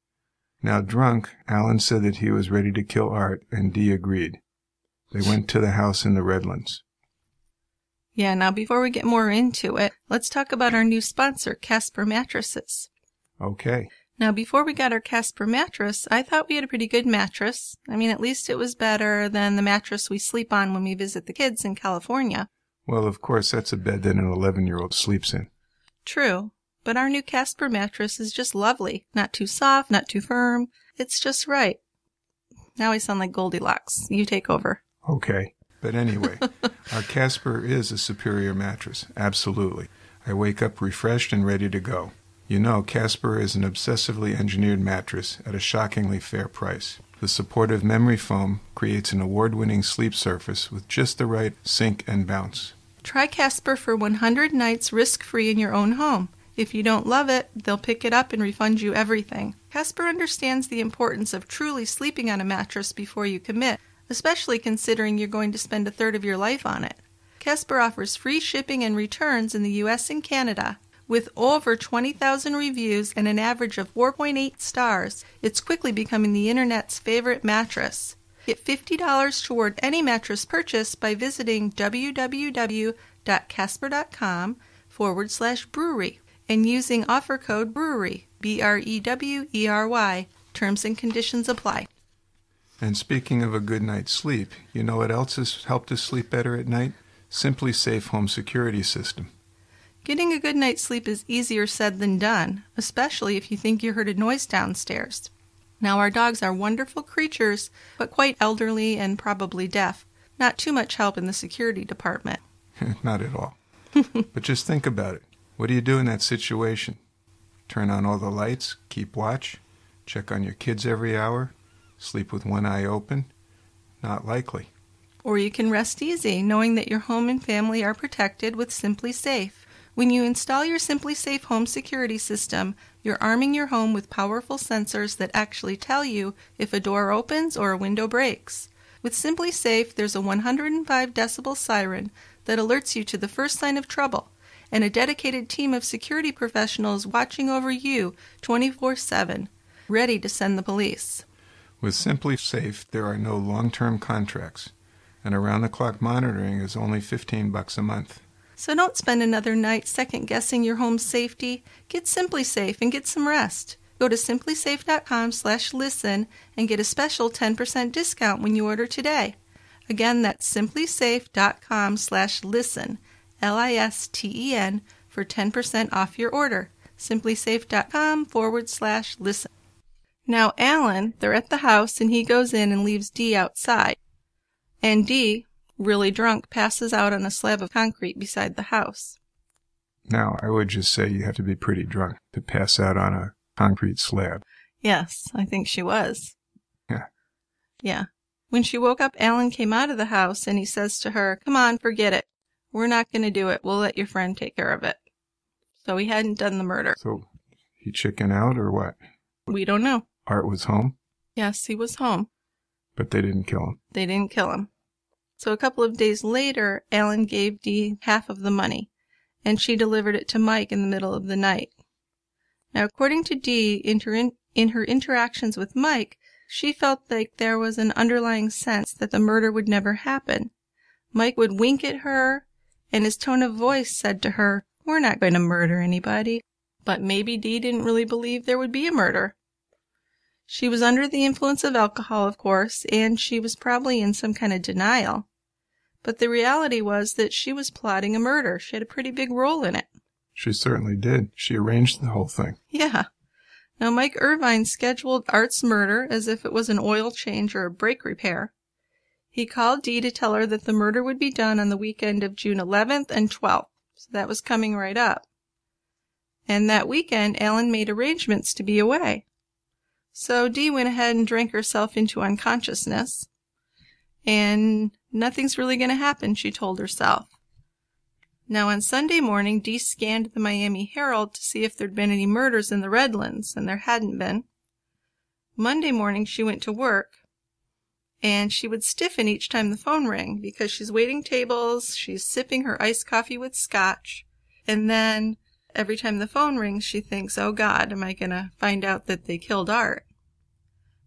Now drunk, Alan said that he was ready to kill Art, and Dee agreed. They went to the house in the Redlands. Yeah, now before we get more into it, let's talk about our new sponsor, Casper Mattresses. Okay. Now, before we got our Casper mattress, I thought we had a pretty good mattress. I mean, at least it was better than the mattress we sleep on when we visit the kids in California. Well, of course, that's a bed that an 11-year-old sleeps in. True, but our new Casper mattress is just lovely. Not too soft, not too firm. It's just right. Now I sound like Goldilocks. You take over. Okay, but anyway, our Casper is a superior mattress, absolutely. I wake up refreshed and ready to go. You know, Casper is an obsessively engineered mattress at a shockingly fair price. The supportive memory foam creates an award-winning sleep surface with just the right sink and bounce. Try Casper for 100 nights risk-free in your own home. If you don't love it, they'll pick it up and refund you everything. Casper understands the importance of truly sleeping on a mattress before you commit, especially considering you're going to spend a third of your life on it. Casper offers free shipping and returns in the U.S. and Canada. With over 20,000 reviews and an average of 4.8 stars, it's quickly becoming the Internet's favorite mattress. Get $50 toward any mattress purchase by visiting www.casper.com/brewery and using offer code brewery, BREWERY. Terms and conditions apply. And speaking of a good night's sleep, you know what else has helped us sleep better at night? Simply Safe Home Security System. Getting a good night's sleep is easier said than done, especially if you think you heard a noise downstairs. Now, our dogs are wonderful creatures, but quite elderly and probably deaf. Not too much help in the security department. Not at all. But just think about it. What do you do in that situation? Turn on all the lights, keep watch, check on your kids every hour, sleep with one eye open? Not likely. Or you can rest easy, knowing that your home and family are protected with Simply Safe. When you install your Simply Safe home security system, you're arming your home with powerful sensors that actually tell you if a door opens or a window breaks. With Simply Safe, there's a 105 decibel siren that alerts you to the first sign of trouble, and a dedicated team of security professionals watching over you 24/7, ready to send the police. With Simply Safe, there are no long-term contracts. and around-the-clock monitoring is only $15 a month. So don't spend another night second-guessing your home's safety. Get SimpliSafe and get some rest. Go to simplysafe.com/listen and get a special 10% discount when you order today. Again, that's simplysafe.com/listen, LISTEN, for 10% off your order. simplysafe.com/listen. Now, Alan, they're at the house, and he goes in and leaves Dee outside. And Dee, really drunk, passes out on a slab of concrete beside the house. Now, I would just say you have to be pretty drunk to pass out on a concrete slab. Yes, I think she was. Yeah. Yeah. When she woke up, Alan came out of the house, and he says to her, "Come on, forget it. We're not going to do it. We'll let your friend take care of it." So he hadn't done the murder. So he chickened out or what? We don't know. Art was home? Yes, he was home. But they didn't kill him. They didn't kill him. So a couple of days later, Alan gave Dee half of the money, and she delivered it to Mike in the middle of the night. Now, according to Dee, in her interactions with Mike, she felt like there was an underlying sense that the murder would never happen. Mike would wink at her, and his tone of voice said to her, "We're not going to murder anybody." But maybe Dee didn't really believe there would be a murder. She was under the influence of alcohol, of course, and she was probably in some kind of denial. But the reality was that she was plotting a murder. She had a pretty big role in it. She certainly did. She arranged the whole thing. Yeah. Now, Mike Irvine scheduled Art's murder as if it was an oil change or a brake repair. He called Dee to tell her that the murder would be done on the weekend of June 11th and 12th. So that was coming right up. And that weekend, Alan made arrangements to be away. So Dee went ahead and drank herself into unconsciousness. And nothing's really going to happen, she told herself. Now, on Sunday morning, Dee scanned the Miami Herald to see if there'd been any murders in the Redlands, and there hadn't been. Monday morning, she went to work, and she would stiffen each time the phone rang, because she's waiting tables, she's sipping her iced coffee with scotch, and then every time the phone rings, she thinks, "Oh, God, am I going to find out that they killed Art?"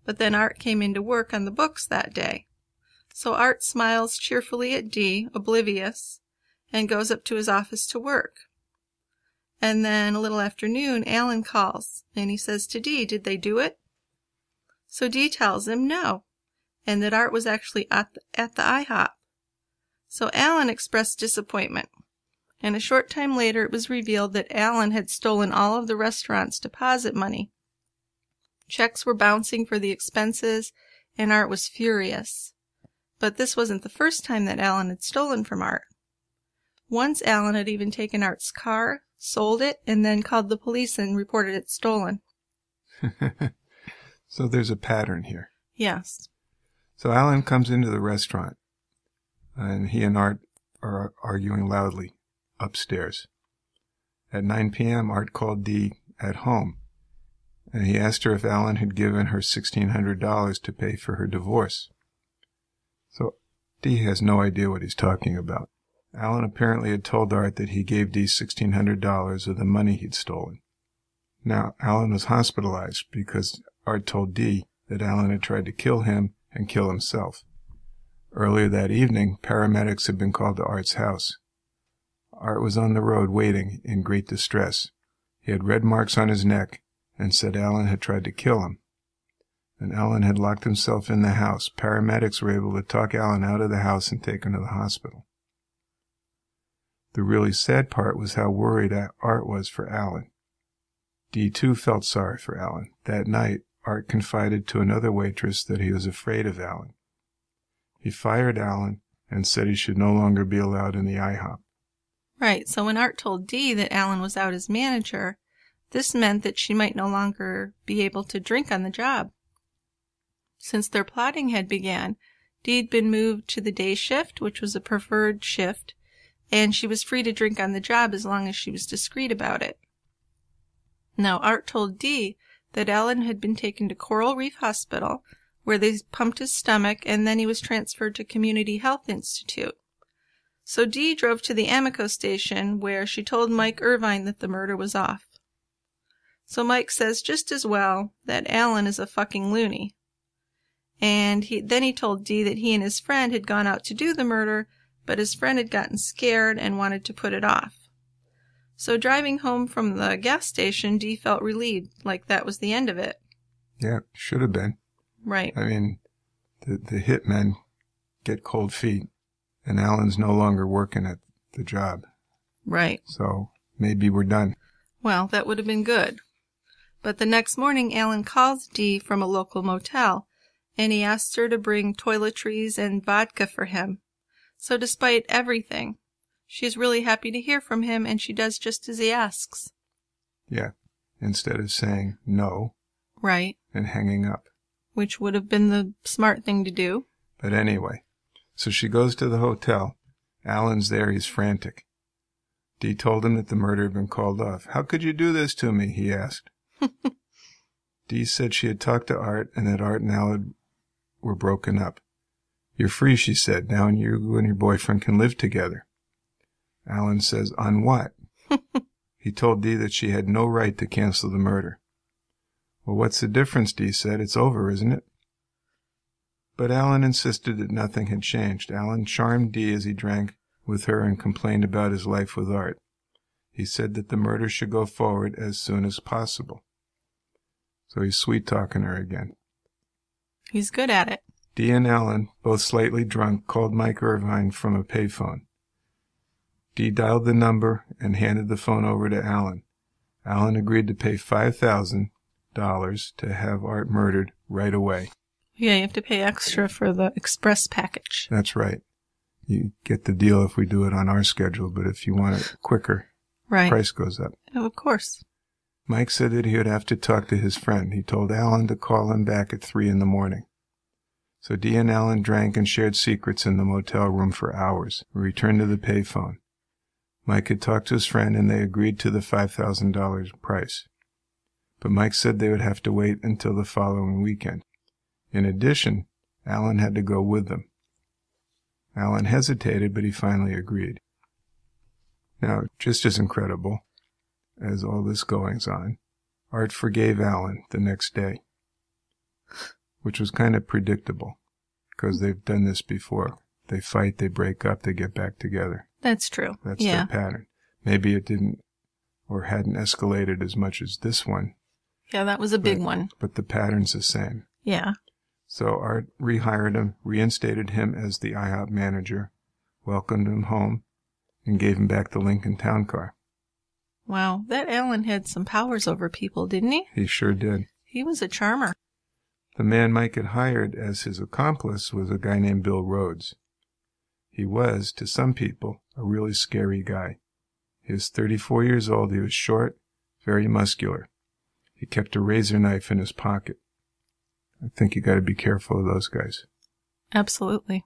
But then Art came into work on the books that day. So Art smiles cheerfully at Dee, oblivious, and goes up to his office to work. And then a little after noon, Alan calls, and he says to Dee, "Did they do it?" So Dee tells him no, and that Art was actually at the IHOP. So Alan expressed disappointment. And a short time later it was revealed that Alan had stolen all of the restaurant's deposit money. Checks were bouncing for the expenses, and Art was furious. But this wasn't the first time that Alan had stolen from Art. Once Alan had even taken Art's car, sold it, and then called the police and reported it stolen. So there's a pattern here. Yes. So Alan comes into the restaurant, and he and Art are arguing loudly upstairs. At 9 p.m., Art called Dee at home, and he asked her if Alan had given her $1,600 to pay for her divorce. So Dee has no idea what he's talking about. Alan apparently had told Art that he gave Dee $1,600 of the money he'd stolen. Now, Alan was hospitalized because Art told Dee that Alan had tried to kill him and kill himself. Earlier that evening, paramedics had been called to Art's house. Art was on the road waiting in great distress. He had red marks on his neck and said Alan had tried to kill him. And Alan had locked himself in the house. Paramedics were able to talk Alan out of the house and take him to the hospital. The really sad part was how worried Art was for Alan. Dee, too, felt sorry for Alan. That night, Art confided to another waitress that he was afraid of Alan. He fired Alan and said he should no longer be allowed in the IHOP. Right, so when Art told Dee that Alan was out as manager, this meant that she might no longer be able to drink on the job. Since their plotting had began, Dee'd been moved to the day shift, which was a preferred shift, and she was free to drink on the job as long as she was discreet about it. Now, Art told Dee that Alan had been taken to Coral Reef Hospital, where they pumped his stomach, and then he was transferred to Community Health Institute. So Dee drove to the Amoco station, where she told Mike Irvine that the murder was off. So Mike says just as well that Alan is a fucking loony. And then he told Dee that he and his friend had gone out to do the murder, but his friend had gotten scared and wanted to put it off. So driving home from the gas station, Dee felt relieved, like that was the end of it. Yeah, should have been. Right. I mean, the hitmen get cold feet, and Alan's no longer working at the job. Right. So maybe we're done. Well, that would have been good. But the next morning, Alan calls Dee from a local motel, and he asks her to bring toiletries and vodka for him. So despite everything, she is really happy to hear from him, and she does just as he asks. Yeah, instead of saying no. Right. And hanging up. Which would have been the smart thing to do. But anyway, so she goes to the hotel. Alan's there. He's frantic. Dee told him that the murder had been called off. How could you do this to me? He asked. Dee said she had talked to Art and that Art and Alan were broken up. You're free, she said. Now you and your boyfriend can live together. Alan says, on what? He told Dee that she had no right to cancel the murder. Well, what's the difference? Dee said. It's over, isn't it? But Alan insisted that nothing had changed. Alan charmed Dee as he drank with her and complained about his life with Art. He said that the murder should go forward as soon as possible. So he's sweet-talking her again. He's good at it. Dee and Alan, both slightly drunk, called Mike Irvine from a payphone. Dee dialed the number and handed the phone over to Alan. Alan agreed to pay $5,000 to have Art murdered right away. Yeah, you have to pay extra for the express package. That's right. You get the deal if we do it on our schedule, but if you want it quicker, right, price goes up. Oh, of course. Mike said that he would have to talk to his friend. He told Alan to call him back at 3 in the morning. So Dee and Alan drank and shared secrets in the motel room for hours. We returned to the payphone. Mike had talked to his friend, and they agreed to the $5,000 price. But Mike said they would have to wait until the following weekend. In addition, Alan had to go with them. Alan hesitated, but he finally agreed. Now, just as incredible as all this goings on, Art forgave Alan the next day, which was kind of predictable, because they've done this before. They fight, they break up, they get back together. That's true. That's their pattern. Maybe it didn't or hadn't escalated as much as this one. Yeah, that was a big one. But the pattern's the same. Yeah. So Art rehired him, reinstated him as the IHOP manager, welcomed him home, and gave him back the Lincoln Town Car. Wow, that Alan had some powers over people, didn't he? He sure did. He was a charmer. The man Mike had hired as his accomplice was a guy named Bill Rhodes. He was, to some people, a really scary guy. He was 34 years old. He was short, very muscular. He kept a razor knife in his pocket. I think you got to be careful of those guys. Absolutely.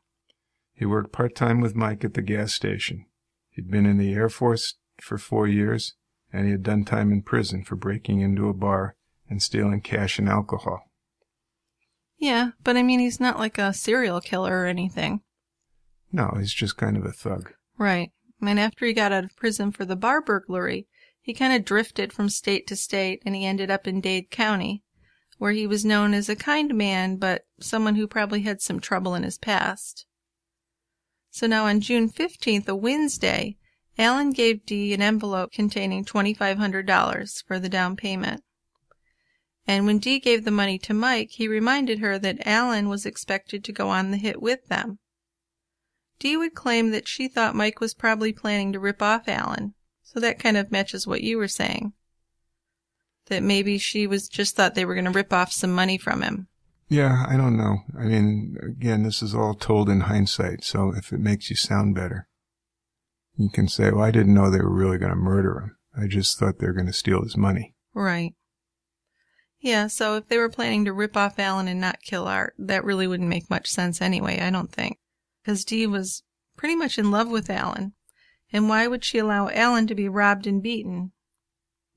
He worked part-time with Mike at the gas station. He'd been in the Air Force for 4 years, and he had done time in prison for breaking into a bar and stealing cash and alcohol. Yeah, but I mean, he's not like a serial killer or anything. No, he's just kind of a thug. Right. And after he got out of prison for the bar burglary, he kind of drifted from state to state, and he ended up in Dade County, where he was known as a kind man, but someone who probably had some trouble in his past. So now on June 15th, a Wednesday, Alan gave Dee an envelope containing $2,500 for the down payment. And when Dee gave the money to Mike, he reminded her that Alan was expected to go on the hit with them. Dee would claim that she thought Mike was probably planning to rip off Alan, so that kind of matches what you were saying. That maybe she was just thought they were going to rip off some money from him. Yeah, I don't know. I mean, again, this is all told in hindsight, so if it makes you sound better, you can say, well, I didn't know they were really going to murder him. I just thought they were going to steal his money. Right. Yeah, so if they were planning to rip off Alan and not kill Art, that really wouldn't make much sense anyway, I don't think. Because Dee was pretty much in love with Alan, and why would she allow Alan to be robbed and beaten?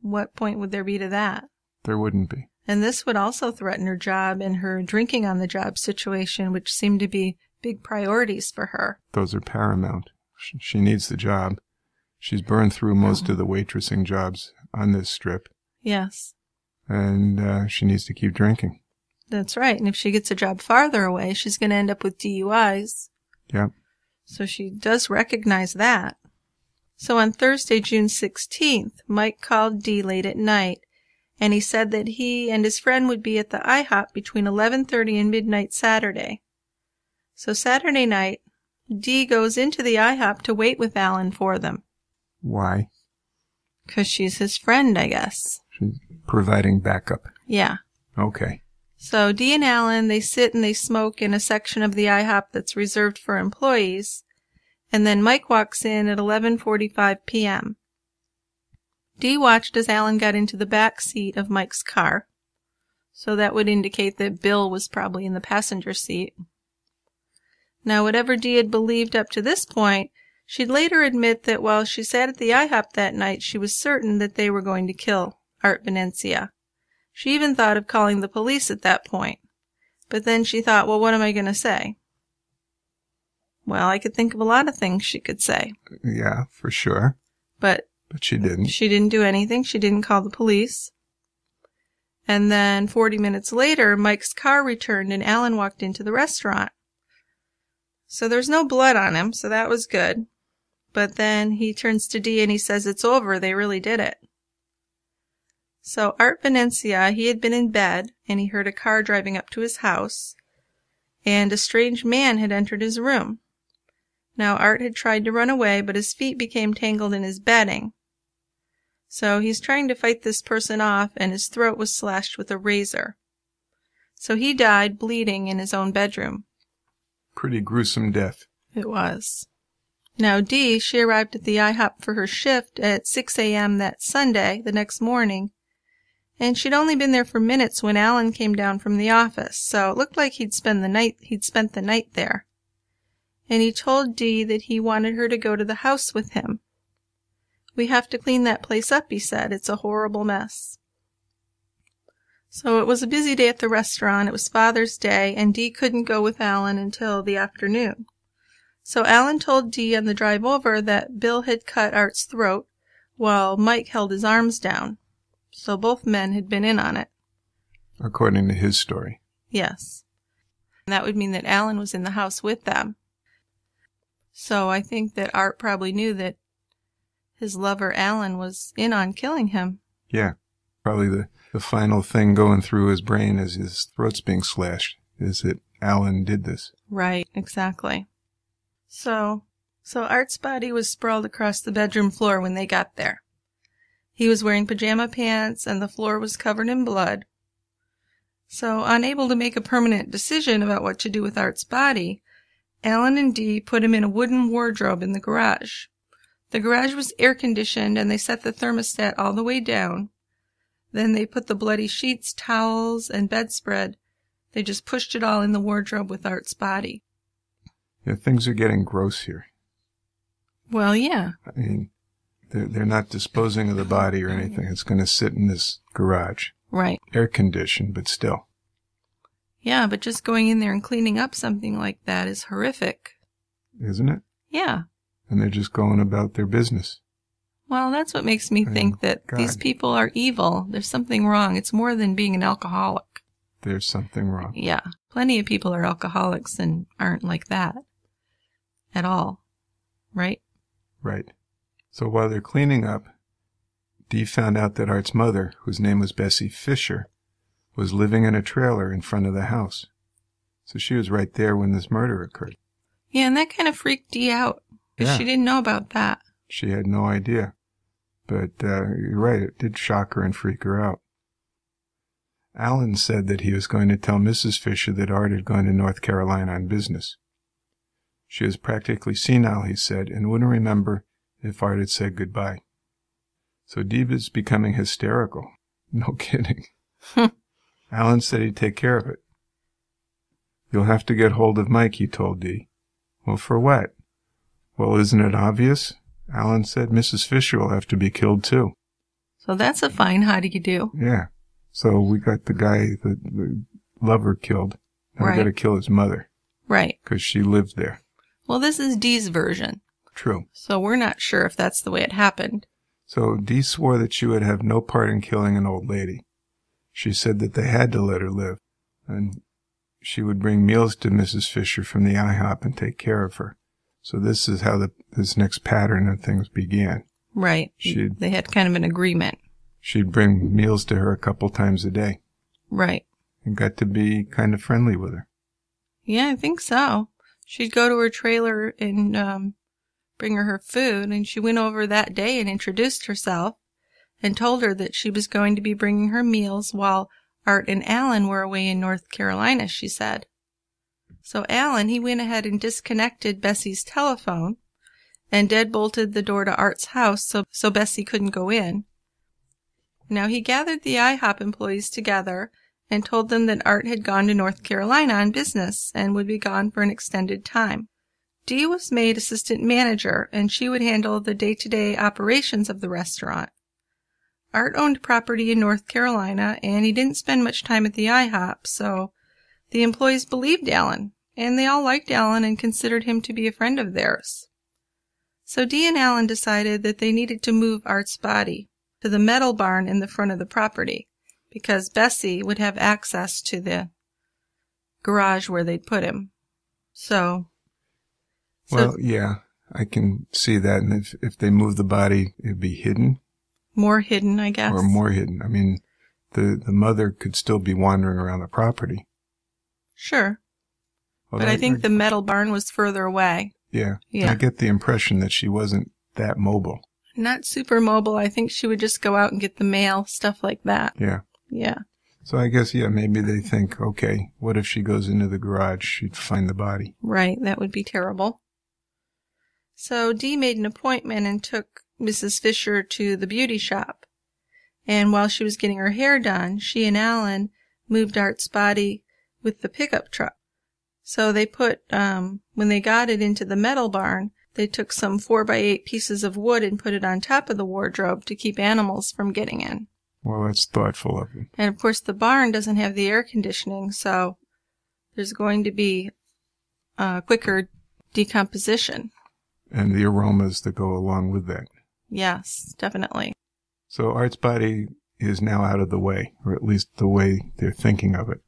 What point would there be to that? There wouldn't be. And this would also threaten her job and her drinking on the job situation, which seemed to be big priorities for her. Those are paramount. She needs the job. She's burned through most of the waitressing jobs on this strip. Yes. And she needs to keep drinking. That's right. And if she gets a job farther away, she's going to end up with DUIs. Yeah. So she does recognize that. So on Thursday, June 16th, Mike called Dee late at night, and he said that he and his friend would be at the IHOP between 11:30 and midnight Saturday. So Saturday night, Dee goes into the IHOP to wait with Alan for them. Why? Because she's his friend, I guess. She's providing backup. Yeah. Okay. So Dee and Alan, they sit and they smoke in a section of the IHOP that's reserved for employees, and then Mike walks in at 11:45 p.m. Dee watched as Alan got into the back seat of Mike's car, so that would indicate that Bill was probably in the passenger seat. Now, whatever Dee had believed up to this point, she'd later admit that while she sat at the IHOP that night, she was certain that they were going to kill Art Venencia. She even thought of calling the police at that point. But then she thought, well, what am I going to say? Well, I could think of a lot of things she could say. Yeah, for sure. But she didn't. She didn't do anything. She didn't call the police. And then 40 minutes later, Mike's car returned and Alan walked into the restaurant. So there's no blood on him, so that was good. But then he turns to Dee and he says, it's over. They really did it. So Art Venencia, he had been in bed, and he heard a car driving up to his house, and a strange man had entered his room. Now Art had tried to run away, but his feet became tangled in his bedding. So he's trying to fight this person off, and his throat was slashed with a razor. So he died bleeding in his own bedroom. Pretty gruesome death. It was. Now Dee, she arrived at the IHOP for her shift at 6 a.m. that Sunday, the next morning, and she'd only been there for minutes when Alan came down from the office, so it looked like he'd spent the night there. And he told Dee that he wanted her to go to the house with him. We have to clean that place up, he said. It's a horrible mess. So it was a busy day at the restaurant. It was Father's Day, and Dee couldn't go with Alan until the afternoon. So Alan told Dee on the drive over that Bill had cut Art's throat while Mike held his arms down. So both men had been in on it. According to his story. Yes. And that would mean that Alan was in the house with them. So I think that Art probably knew that his lover Alan was in on killing him. Yeah. Probably the final thing going through his brain as his throat's being slashed is that Alan did this. Right. Exactly. So Art's body was sprawled across the bedroom floor when they got there. He was wearing pajama pants, and the floor was covered in blood. So, unable to make a permanent decision about what to do with Art's body, Alan and Dee put him in a wooden wardrobe in the garage. The garage was air-conditioned, and they set the thermostat all the way down. Then they put the bloody sheets, towels, and bedspread. They just pushed it all in the wardrobe with Art's body. Yeah, things are getting gross here. Well, yeah. I mean, they're not disposing of the body or anything. It's going to sit in this garage. Right. Air-conditioned, but still. Yeah, but just going in there and cleaning up something like that is horrific. Isn't it? Yeah. And they're just going about their business. Well, that's what makes me think that these people are evil. There's something wrong. It's more than being an alcoholic. There's something wrong. Yeah. Plenty of people are alcoholics and aren't like that at all. Right? Right. So while they're cleaning up, Dee found out that Art's mother, whose name was Bessie Fisher, was living in a trailer in front of the house. So she was right there when this murder occurred. Yeah, and that kind of freaked Dee out, because she didn't know about that. She had no idea. But you're right, it did shock her and freak her out. Alan said that he was going to tell Mrs. Fisher that Art had gone to North Carolina on business. She was practically senile, he said, and wouldn't remember if Art had said goodbye. So Dee is becoming hysterical. No kidding. Alan said he'd take care of it. You'll have to get hold of Mike, he told Dee. Well, for what? Well, isn't it obvious? Alan said Mrs. Fisher will have to be killed too. So that's a fine how do you do. Yeah. So we got the guy, the lover killed. Now we got to kill his mother. Right. Because she lived there. Well, this is Dee's version. True. So we're not sure if that's the way it happened. So Dee swore that she would have no part in killing an old lady. She said that they had to let her live, and she would bring meals to Mrs. Fisher from the IHOP and take care of her. So this is how this next pattern of things began. Right. They had kind of an agreement. She'd bring meals to her a couple times a day. Right. And got to be kind of friendly with her. Yeah, I think so. She'd go to her trailer and bring her food, and she went over that day and introduced herself and told her that she was going to be bringing her meals while Art and Alan were away in North Carolina, she said. So Alan, he went ahead and disconnected Bessie's telephone and deadbolted the door to Art's house so Bessie couldn't go in. Now he gathered the IHOP employees together and told them that Art had gone to North Carolina on business and would be gone for an extended time. Dee was made assistant manager, and she would handle the day-to-day operations of the restaurant. Art owned property in North Carolina, and he didn't spend much time at the IHOP, so the employees believed Alan, and they all liked Alan and considered him to be a friend of theirs. So Dee and Alan decided that they needed to move Art's body to the metal barn in the front of the property, because Bessie would have access to the garage where they'd put him. Well, yeah, I can see that. And if they move the body, it'd be hidden. More hidden, I guess. Or more hidden. I mean, the mother could still be wandering around the property. Sure. Well, but I think the metal barn was further away. Yeah. I get the impression that she wasn't that mobile. Not super mobile. I think she would just go out and get the mail, stuff like that. Yeah. So I guess, yeah, maybe they think, okay, what if she goes into the garage? She'd find the body. Right. That would be terrible. So Dee made an appointment and took Mrs. Fisher to the beauty shop. And while she was getting her hair done, she and Alan moved Art's body with the pickup truck. So they put, when they got it into the metal barn, they took some 4x8 pieces of wood and put it on top of the wardrobe to keep animals from getting in. Well, that's thoughtful of them. And, of course, the barn doesn't have the air conditioning, so there's going to be quicker decomposition. And the aromas that go along with that. Yes, definitely. So Art's body is now out of the way, or at least the way they're thinking of it.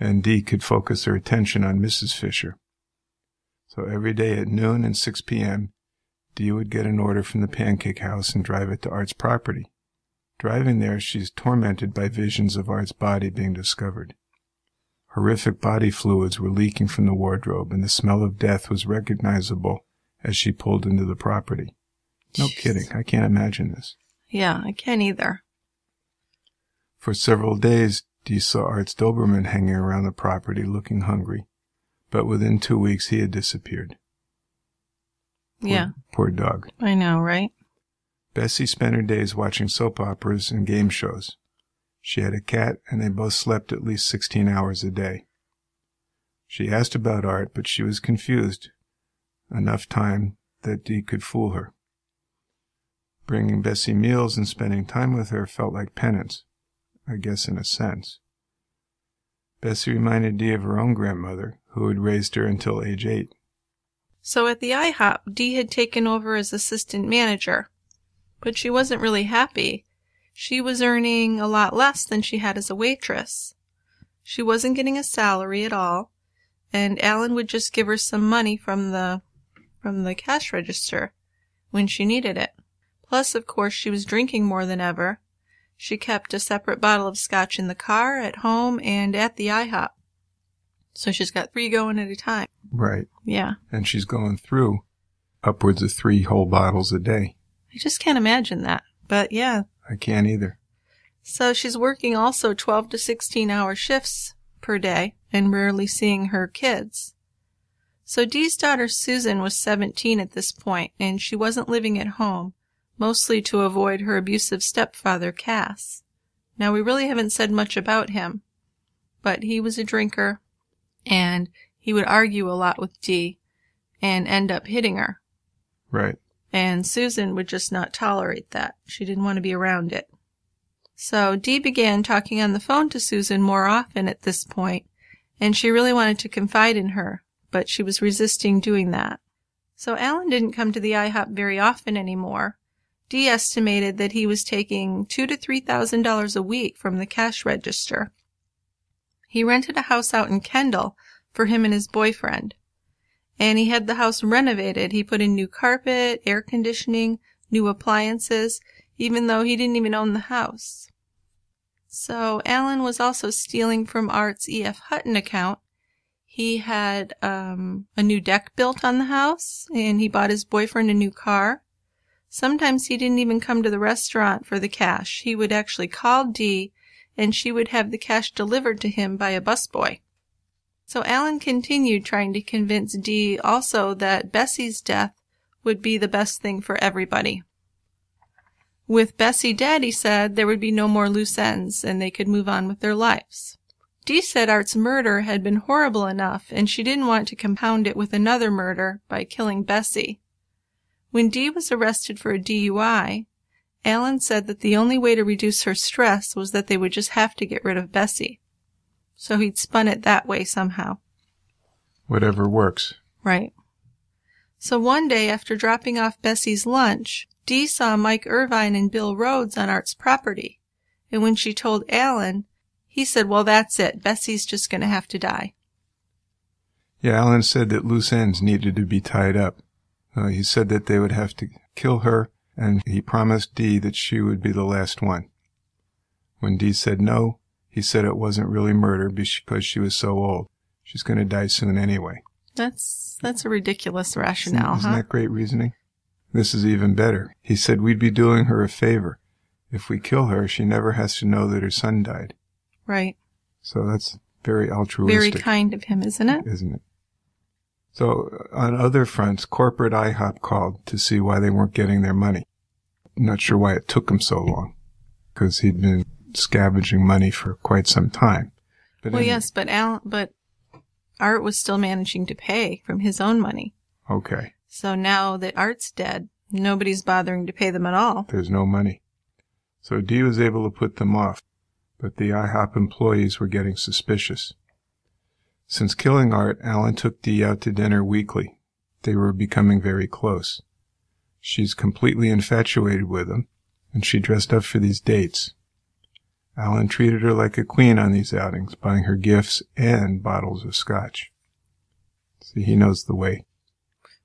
And Dee could focus her attention on Mrs. Fisher. So every day at noon and 6 p.m., Dee would get an order from the pancake house and drive it to Art's property. Driving there, she's tormented by visions of Art's body being discovered. Horrific body fluids were leaking from the wardrobe, and the smell of death was recognizable as she pulled into the property. No Jeez. Kidding. I can't imagine this. Yeah, I can't either. For several days, Dee saw Art's Doberman hanging around the property looking hungry. But within 2 weeks, he had disappeared. Yeah. Poor dog. I know, right? Bessie spent her days watching soap operas and game shows. She had a cat, and they both slept at least 16 hours a day. She asked about Art, but she was confused enough time that Dee could fool her. Bringing Bessie meals and spending time with her felt like penance, I guess in a sense. Bessie reminded Dee of her own grandmother, who had raised her until age 8. So at the IHOP, Dee had taken over as assistant manager, but she wasn't really happy. She was earning a lot less than she had as a waitress. She wasn't getting a salary at all, and Alan would just give her some money from the cash register when she needed it. Plus, of course, she was drinking more than ever. She kept a separate bottle of scotch in the car, at home, and at the IHOP. So she's got 3 going at a time. Right. Yeah. And she's going through upwards of 3 whole bottles a day. I just can't imagine that. But yeah. I can't either. So she's working also 12 to 16-hour shifts per day and rarely seeing her kids. So Dee's daughter Susan was 17 at this point, and she wasn't living at home, mostly to avoid her abusive stepfather, Cass. Now, we really haven't said much about him, but he was a drinker, and he would argue a lot with Dee and end up hitting her. Right. And Susan would just not tolerate that. She didn't want to be around it. So Dee began talking on the phone to Susan more often at this point, and she really wanted to confide in her, but she was resisting doing that. So Alan didn't come to the IHOP very often anymore. Dee estimated that he was taking $2,000 to $3,000 a week from the cash register. he rented a house out in Kendall for him and his boyfriend. And he had the house renovated. He put in new carpet, air conditioning, new appliances, even though he didn't even own the house. So Alan was also stealing from Art's E.F. Hutton account. He had a new deck built on the house, and he bought his boyfriend a new car. Sometimes he didn't even come to the restaurant for the cash. He would actually call Dee, and she would have the cash delivered to him by a busboy. So Alan continued trying to convince Dee also that Bessie's death would be the best thing for everybody. With Bessie dead, he said, there would be no more loose ends, and they could move on with their lives. Dee said Art's murder had been horrible enough, and she didn't want to compound it with another murder by killing Bessie. When Dee was arrested for a DUI, Alan said that the only way to reduce her stress was that they would just have to get rid of Bessie. So he'd spun it that way somehow. Whatever works. Right. So one day, after dropping off Bessie's lunch, Dee saw Mike Irvine and Bill Rhodes on Art's property. And when she told Alan, he said, well, that's it. Bessie's just going to have to die. Yeah, Alan said that loose ends needed to be tied up. He said that they would have to kill her, and he promised Dee that she would be the last one. When Dee said no, he said it wasn't really murder because she was so old. She's going to die soon anyway. That's a ridiculous rationale, isn't that great reasoning? This is even better. He said we'd be doing her a favor. If we kill her, she never has to know that her son died. Right. So that's very altruistic. Very kind of him, isn't it? Isn't it? So on other fronts, corporate IHOP called to see why they weren't getting their money. I'm not sure why it took him so long, because he'd been scavenging money for quite some time. But well, yes, but Art was still managing to pay from his own money. Okay. So now that Art's dead, nobody's bothering to pay them at all. There's no money. So Dee was able to put them off, but the IHOP employees were getting suspicious. Since killing Art, Alan took Dee out to dinner weekly. They were becoming very close. She's completely infatuated with him, and she dressed up for these dates. Alan treated her like a queen on these outings, buying her gifts and bottles of scotch. See, he knows the way.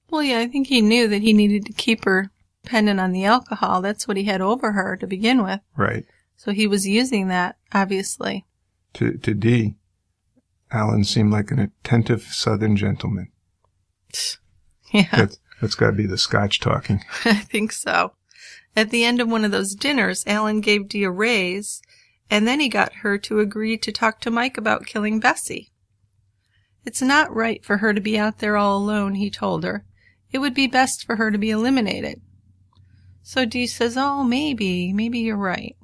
Well, yeah, I think he knew that he needed to keep her dependent on the alcohol. That's what he had over her to begin with. Right. So he was using that, obviously. To Dee, Alan seemed like an attentive Southern gentleman. Yeah. That's got to be the scotch talking. I think so. At the end of one of those dinners, Alan gave Dee a raise, and then he got her to agree to talk to Mike about killing Bessie. It's not right for her to be out there all alone, he told her. It would be best for her to be eliminated. So Dee says, oh, maybe you're right.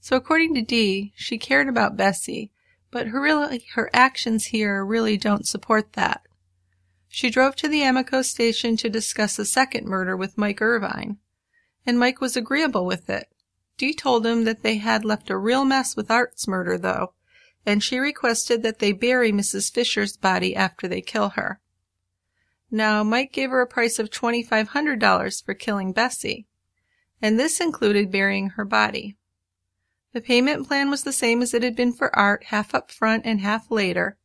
So according to Dee, she cared about Bessie, but her actions here really don't support that. She drove to the Amoco station to discuss a second murder with Mike Irvine, and Mike was agreeable with it. Dee told him that they had left a real mess with Art's murder, though, and she requested that they bury Mrs. Fisher's body after they kill her. Now, Mike gave her a price of $2,500 for killing Bessie, and this included burying her body. The payment plan was the same as it had been for Art, half up front and half later.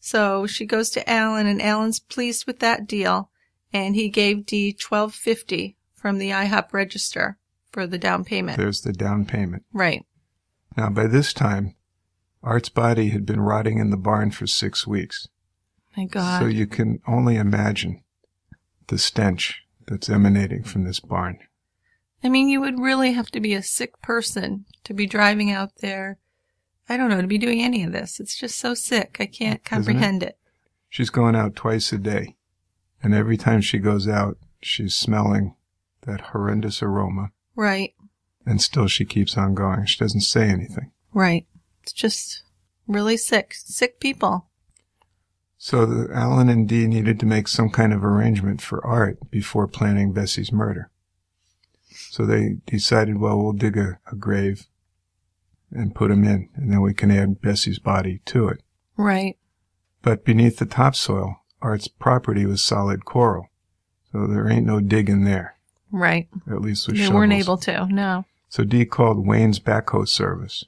So she goes to Alan, and Alan's pleased with that deal, and he gave Dee $1,250 from the IHOP register. For the down payment. There's the down payment. Right. Now, by this time, Art's body had been rotting in the barn for 6 weeks. My God. So you can only imagine the stench that's emanating from this barn. I mean, you would really have to be a sick person to be driving out there, I don't know, to be doing any of this. It's just so sick. I can't comprehend it? She's going out twice a day, and every time she goes out, she's smelling that horrendous aroma. Right. And still she keeps on going. She doesn't say anything. Right. It's just really sick. Sick people. So Alan and Dee needed to make some kind of arrangement for Art before planning Bessie's murder. So they decided, well, we'll dig a grave and put him in, and then we can add Bessie's body to it. Right. But beneath the topsoil, Art's property was solid coral. So there ain't no digging there. Right. At least with shovels. They weren't able to, no. So Dee called Wayne's backhoe service.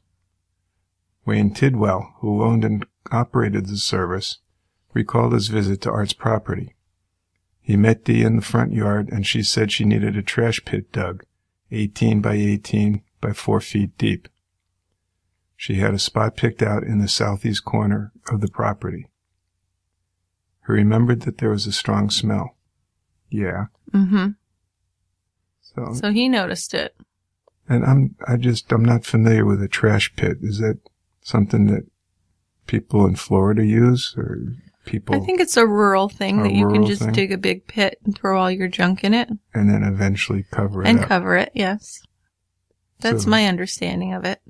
Wayne Tidwell, who owned and operated the service, recalled his visit to Art's property. He met Dee in the front yard, and she said she needed a trash pit dug, 18 by 18 by 4 feet deep. She had a spot picked out in the southeast corner of the property. He remembered that there was a strong smell. Yeah. Mm-hmm. So he noticed it. And I'm not familiar with a trash pit. Is that something that people in Florida use, or people? I think it's a rural thing that you can just dig a big pit and throw all your junk in it, and then eventually cover it up. And cover it, yes. That's my understanding of it.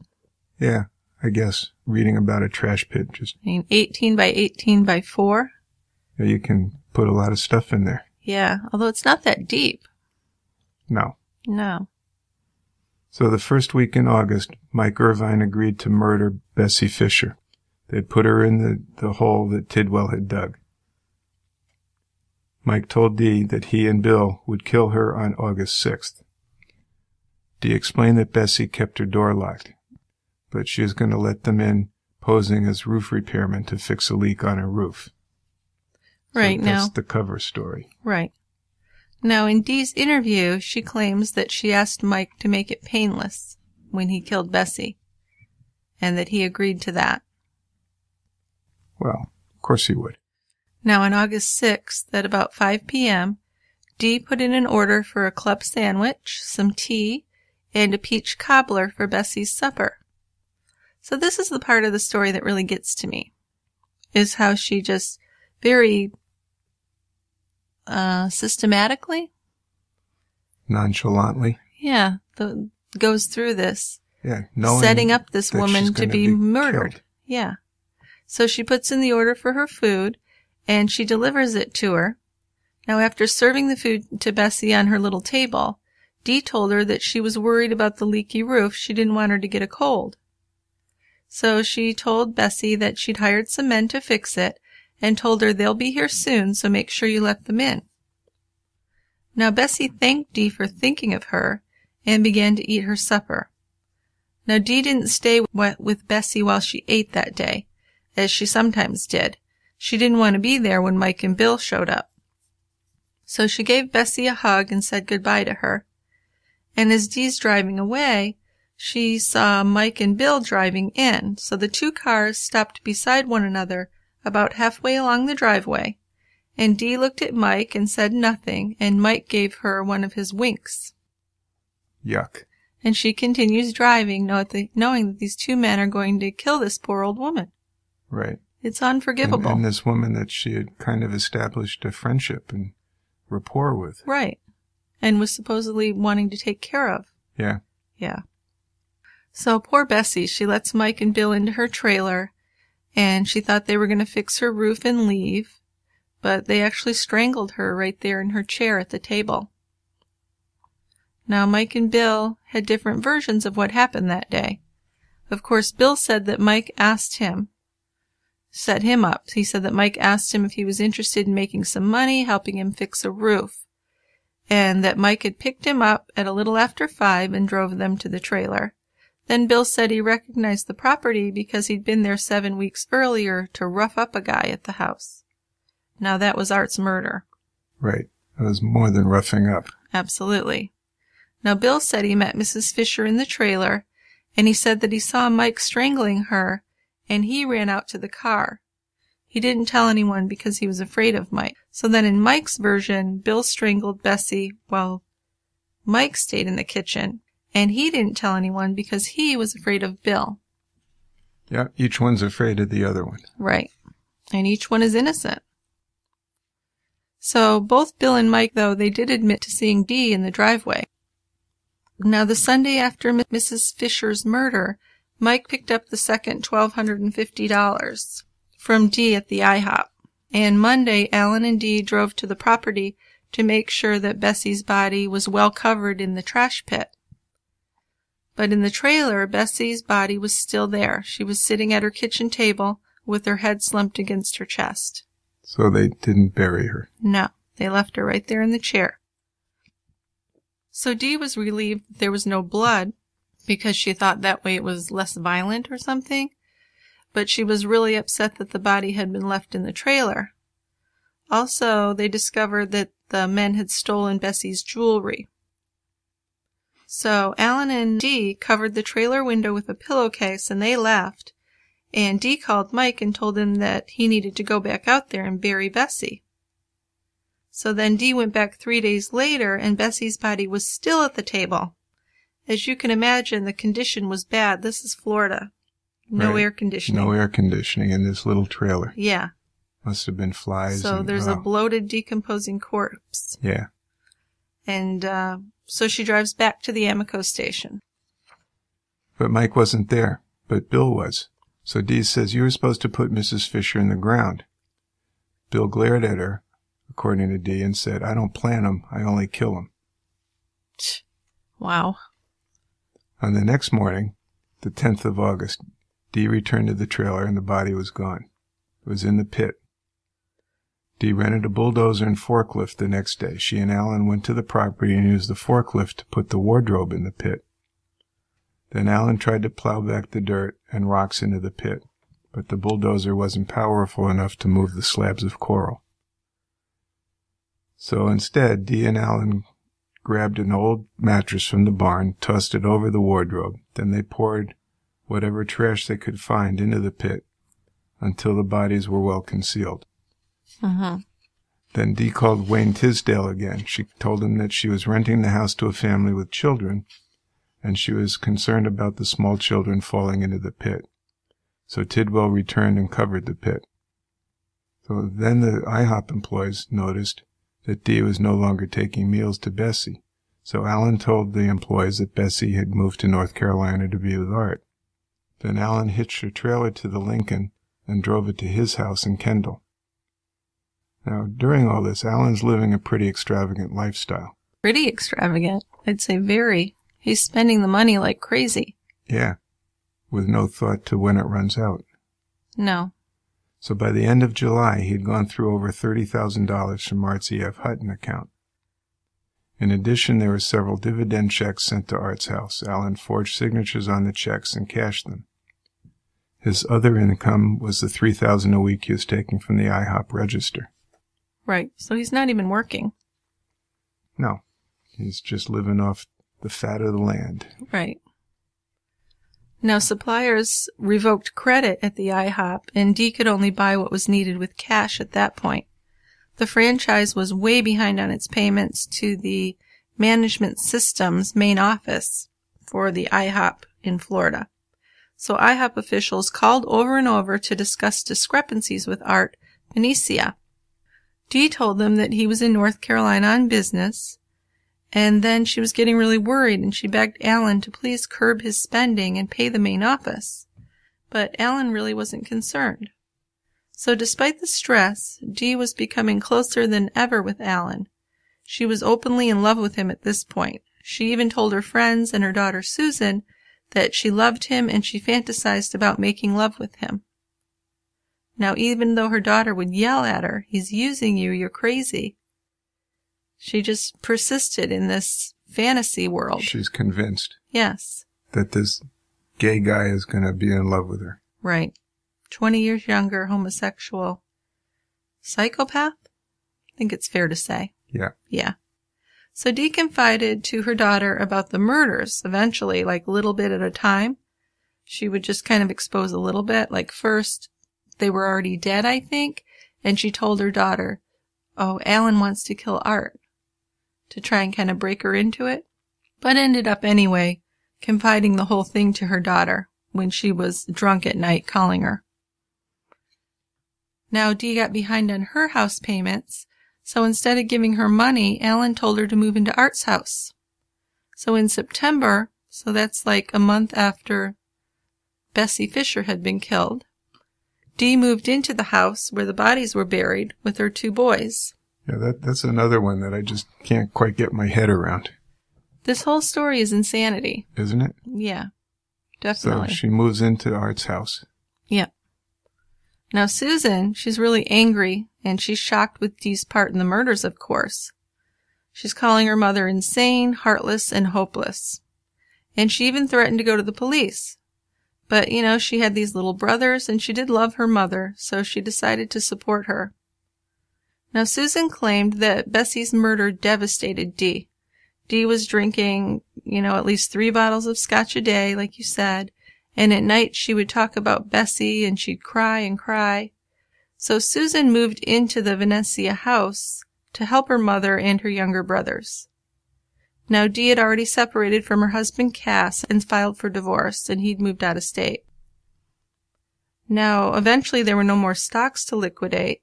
Yeah, I guess reading about a trash pit just. I mean, 18 by 18 by 4. Yeah, you can put a lot of stuff in there. Yeah, although it's not that deep. No. No. So the first week in August, Mike Irvine agreed to murder Bessie Fisher. They'd put her in the hole that Tidwell had dug. Mike told Dee that he and Bill would kill her on August 6th. Dee explained that Bessie kept her door locked, but she was going to let them in, posing as roof repairmen to fix a leak on her roof. Right, so that's the cover story. Right. Now, in Dee's interview, she claims that she asked Mike to make it painless when he killed Bessie, and that he agreed to that. Well, of course he would. Now, on August 6th, at about 5 p.m., Dee put in an order for a club sandwich, some tea, and a peach cobbler for Bessie's supper. So this is the part of the story that really gets to me, is how she just very... systematically? Nonchalantly? Yeah. Goes through this. Yeah. Setting up this woman to be murdered. Killed. Yeah. So she puts in the order for her food, and she delivers it to her. Now, after serving the food to Bessie on her little table, Dee told her that she was worried about the leaky roof. She didn't want her to get a cold. So she told Bessie that she'd hired some men to fix it, and told her they'll be here soon, so make sure you let them in. Now Bessie thanked Dee for thinking of her and began to eat her supper. Now Dee didn't stay with Bessie while she ate that day, as she sometimes did. She didn't want to be there when Mike and Bill showed up. So she gave Bessie a hug and said goodbye to her. And as Dee's driving away, she saw Mike and Bill driving in, so the two cars stopped beside one another about halfway along the driveway, and Dee looked at Mike and said nothing, and Mike gave her one of his winks. Yuck. And she continues driving, knowing that these two men are going to kill this poor old woman. Right. It's unforgivable. And this woman that she had kind of established a friendship and rapport with. Right. And was supposedly wanting to take care of. Yeah. Yeah. So poor Bessie, she lets Mike and Bill into her trailer, and she thought they were going to fix her roof and leave, but they actually strangled her right there in her chair at the table. Now, Mike and Bill had different versions of what happened that day. Of course, Bill said that Mike asked him, set him up. He said that Mike asked him if he was interested in making some money, helping him fix a roof, and that Mike had picked him up at a little after 5 and drove them to the trailer. Then Bill said he recognized the property because he'd been there 7 weeks earlier to rough up a guy at the house. Now, that was Art's murder. Right. That was more than roughing up. Absolutely. Now, Bill said he met Mrs. Fisher in the trailer, and he said that he saw Mike strangling her, and he ran out to the car. He didn't tell anyone because he was afraid of Mike. So then in Mike's version, Bill strangled Bessie while Mike stayed in the kitchen. And he didn't tell anyone because he was afraid of Bill. Yeah, each one's afraid of the other one. Right. And each one is innocent. So both Bill and Mike, though, they did admit to seeing Dee in the driveway. Now, the Sunday after Mrs. Fisher's murder, Mike picked up the second $1,250 from Dee at the IHOP. And Monday, Alan and Dee drove to the property to make sure that Bessie's body was well covered in the trash pit. But in the trailer, Bessie's body was still there. She was sitting at her kitchen table with her head slumped against her chest. So they didn't bury her? No. They left her right there in the chair. So Dee was relieved that there was no blood because she thought that way it was less violent or something. but she was really upset that the body had been left in the trailer. Also, they discovered that the men had stolen Bessie's jewelry. So Alan and Dee covered the trailer window with a pillowcase and they left, and Dee called Mike and told him that he needed to go back out there and bury Bessie. So then Dee went back 3 days later and Bessie's body was still at the table. As you can imagine, the condition was bad. This is Florida. No air conditioning. No air conditioning in this little trailer. Yeah. Must have been flies. So there's a bloated, decomposing corpse. Yeah. And so she drives back to the Amoco station. But Mike wasn't there, but Bill was. So Dee says, you were supposed to put Mrs. Fisher in the ground. Bill glared at her, according to Dee, and said, I don't plant them, I only kill them. Wow. On the next morning, the 10th of August, Dee returned to the trailer and the body was gone. It was in the pit. Dee rented a bulldozer and forklift the next day. She and Alan went to the property and used the forklift to put the wardrobe in the pit. Then Alan tried to plow back the dirt and rocks into the pit, but the bulldozer wasn't powerful enough to move the slabs of coral. So instead, Dee and Alan grabbed an old mattress from the barn, tossed it over the wardrobe. Then they poured whatever trash they could find into the pit until the bodies were well concealed. Then Dee called Wayne Tisdale again. She told him that she was renting the house to a family with children, and she was concerned about the small children falling into the pit. So Tidwell returned and covered the pit. So then the IHOP employees noticed that Dee was no longer taking meals to Bessie. So Alan told the employees that Bessie had moved to North Carolina to be with Art. Then Alan hitched her trailer to the Lincoln and drove it to his house in Kendall. Now, during all this, Alan's living a pretty extravagant lifestyle. Pretty extravagant? I'd say very. He's spending the money like crazy. Yeah, with no thought to when it runs out. No. So by the end of July, he'd gone through over $30,000 from Art's E.F. Hutton account. In addition, there were several dividend checks sent to Art's house. Alan forged signatures on the checks and cashed them. His other income was the $3,000 a week he was taking from the IHOP register. Right, so he's not even working. No, he's just living off the fat of the land. Right. Now, suppliers revoked credit at the IHOP, and Dee could only buy what was needed with cash at that point. The franchise was way behind on its payments to the management system's main office for the IHOP in Florida. So IHOP officials called over and over to discuss discrepancies with Art Venencia. Dee told them that he was in North Carolina on business, and then she was getting really worried, and she begged Alan to please curb his spending and pay the main office. But Alan really wasn't concerned. So despite the stress, Dee was becoming closer than ever with Alan. She was openly in love with him at this point. She even told her friends and her daughter Susan that she loved him and she fantasized about making love with him. Now, even though her daughter would yell at her, he's using you, you're crazy, she just persisted in this fantasy world. She's convinced. Yes. That this gay guy is going to be in love with her. Right. 20 years younger, homosexual, psychopath? I think it's fair to say. Yeah. Yeah. So Dee confided to her daughter about the murders, eventually, like a little bit at a time. She would just kind of expose a little bit. Like first, they were already dead, I think. And she told her daughter, oh, Alan wants to kill Art, to try and kind of break her into it, but ended up anyway confiding the whole thing to her daughter when she was drunk at night calling her. Now Dee got behind on her house payments, so instead of giving her money, Alan told her to move into Art's house. So in September, so that's like a month after Bessie Fisher had been killed, Dee moved into the house where the bodies were buried with her two boys. Yeah, that's another one that I just can't quite get my head around. This whole story is insanity. Isn't it? Yeah, definitely. So she moves into Art's house. Yeah. Now Susan, she's really angry, and she's shocked with Dee's part in the murders, of course. She's calling her mother insane, heartless, and hopeless. And she even threatened to go to the police. But, you know, she had these little brothers, and she did love her mother, so she decided to support her. Now, Susan claimed that Bessie's murder devastated Dee. Dee was drinking, you know, at least 3 bottles of scotch a day, like you said, and at night she would talk about Bessie, and she'd cry and cry. So Susan moved into the Venencia house to help her mother and her younger brothers. Now, Dee had already separated from her husband Cass and filed for divorce, and he'd moved out of state. Now, eventually there were no more stocks to liquidate,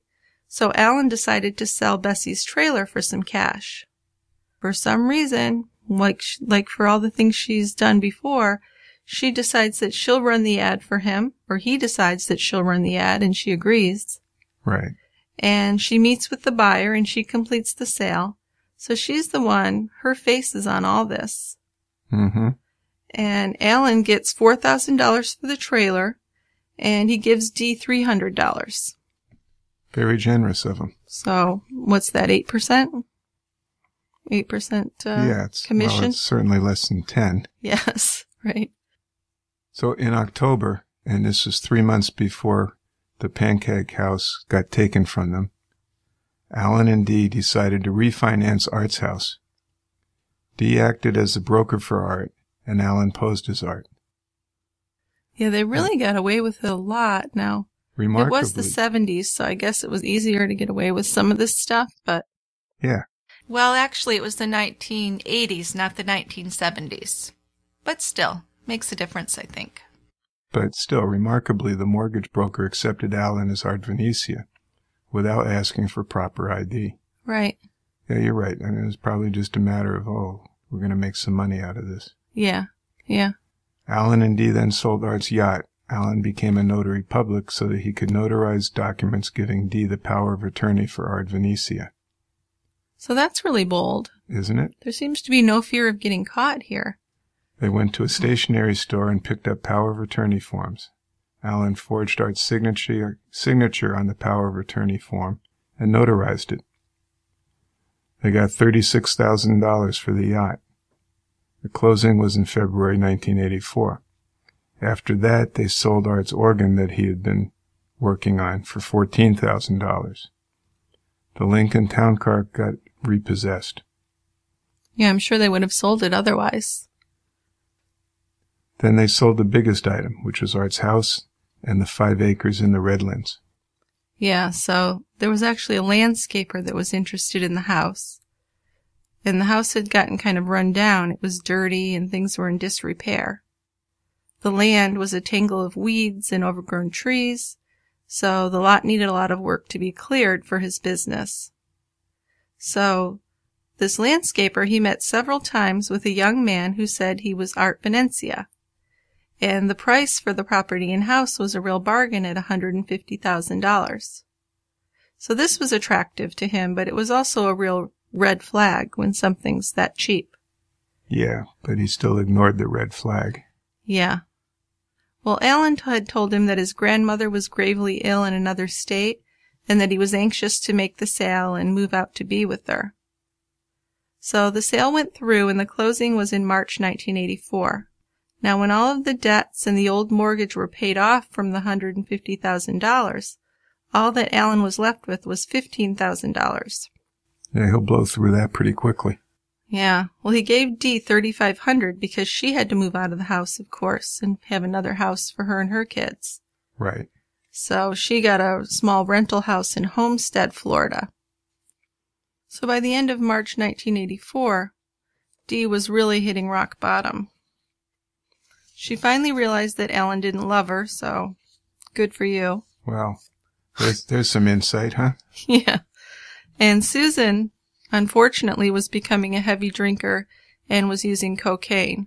so Alan decided to sell Bessie's trailer for some cash. For some reason, like for all the things she's done before, she decides that she'll run the ad for him, or he decides that she'll run the ad, and she agrees. Right. And she meets with the buyer, and she completes the sale. So she's the one, her face is on all this. Mm-hmm. And Alan gets $4,000 for the trailer, and he gives Dee $300. Very generous of him. So, what's that, 8%? 8% yeah, commission? Well, it's certainly less than 10. Yes, right. So, in October, and this was 3 months before the Pancake House got taken from them, Alan and Dee decided to refinance Art's house. Dee acted as a broker for Art, and Alan posed as Art. Yeah, they really got away with it a lot now. Remarkably. It was the 70s, so I guess it was easier to get away with some of this stuff, but... Yeah. Well, actually, it was the 1980s, not the 1970s. But still, makes a difference, I think. But still, remarkably, the mortgage broker accepted Alan as Art Venencia, without asking for proper ID. Right. Yeah, you're right. I mean, it was probably just a matter of, oh, we're going to make some money out of this. Yeah, yeah. Alan and Dee then sold Art's yacht. Alan became a notary public so that he could notarize documents giving Dee the power of attorney for Art Venencia. So that's really bold. Isn't it? There seems to be no fear of getting caught here. They went to a stationery store and picked up power of attorney forms. Alan forged Art's signature on the power of attorney form and notarized it. They got $36,000 for the yacht. The closing was in February 1984. After that, they sold Art's organ that he had been working on for $14,000. The Lincoln Town Car got repossessed. Yeah, I'm sure they would have sold it otherwise. Then they sold the biggest item, which was Art's house and the 5 acres in the Redlands. Yeah, so there was actually a landscaper that was interested in the house. And the house had gotten kind of run down. It was dirty and things were in disrepair. The land was a tangle of weeds and overgrown trees, so the lot needed a lot of work to be cleared for his business. So this landscaper he met several times with a young man who said he was Art Venencia. And the price for the property and house was a real bargain at $150,000. So this was attractive to him, but it was also a real red flag when something's that cheap. Yeah, but he still ignored the red flag. Yeah. Well, Alan had told him that his grandmother was gravely ill in another state, and that he was anxious to make the sale and move out to be with her. So the sale went through, and the closing was in March 1984. Now, when all of the debts and the old mortgage were paid off from the $150,000, all that Alan was left with was $15,000. Yeah, he'll blow through that pretty quickly. Yeah. Well, he gave Dee $3,500 because she had to move out of the house, of course, and have another house for her and her kids. Right. So she got a small rental house in Homestead, Florida. So by the end of March 1984, Dee was really hitting rock bottom. She finally realized that Alan didn't love her, so good for you. Well, there's some insight, huh? Yeah. And Susan, unfortunately, was becoming a heavy drinker and was using cocaine.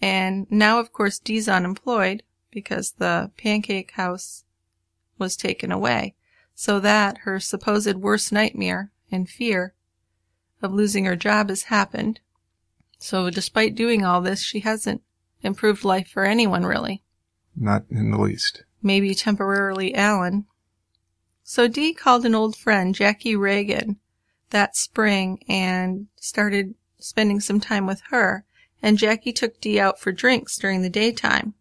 And now, of course, Dee's unemployed because the Pancake House was taken away. So that, her supposed worst nightmare and fear of losing her job, has happened. So despite doing all this, she hasn't improved life for anyone, really. Not in the least. Maybe temporarily Alan. So Dee called an old friend, Jackie Reagan, that spring and started spending some time with her, and Jackie took Dee out for drinks during the daytime.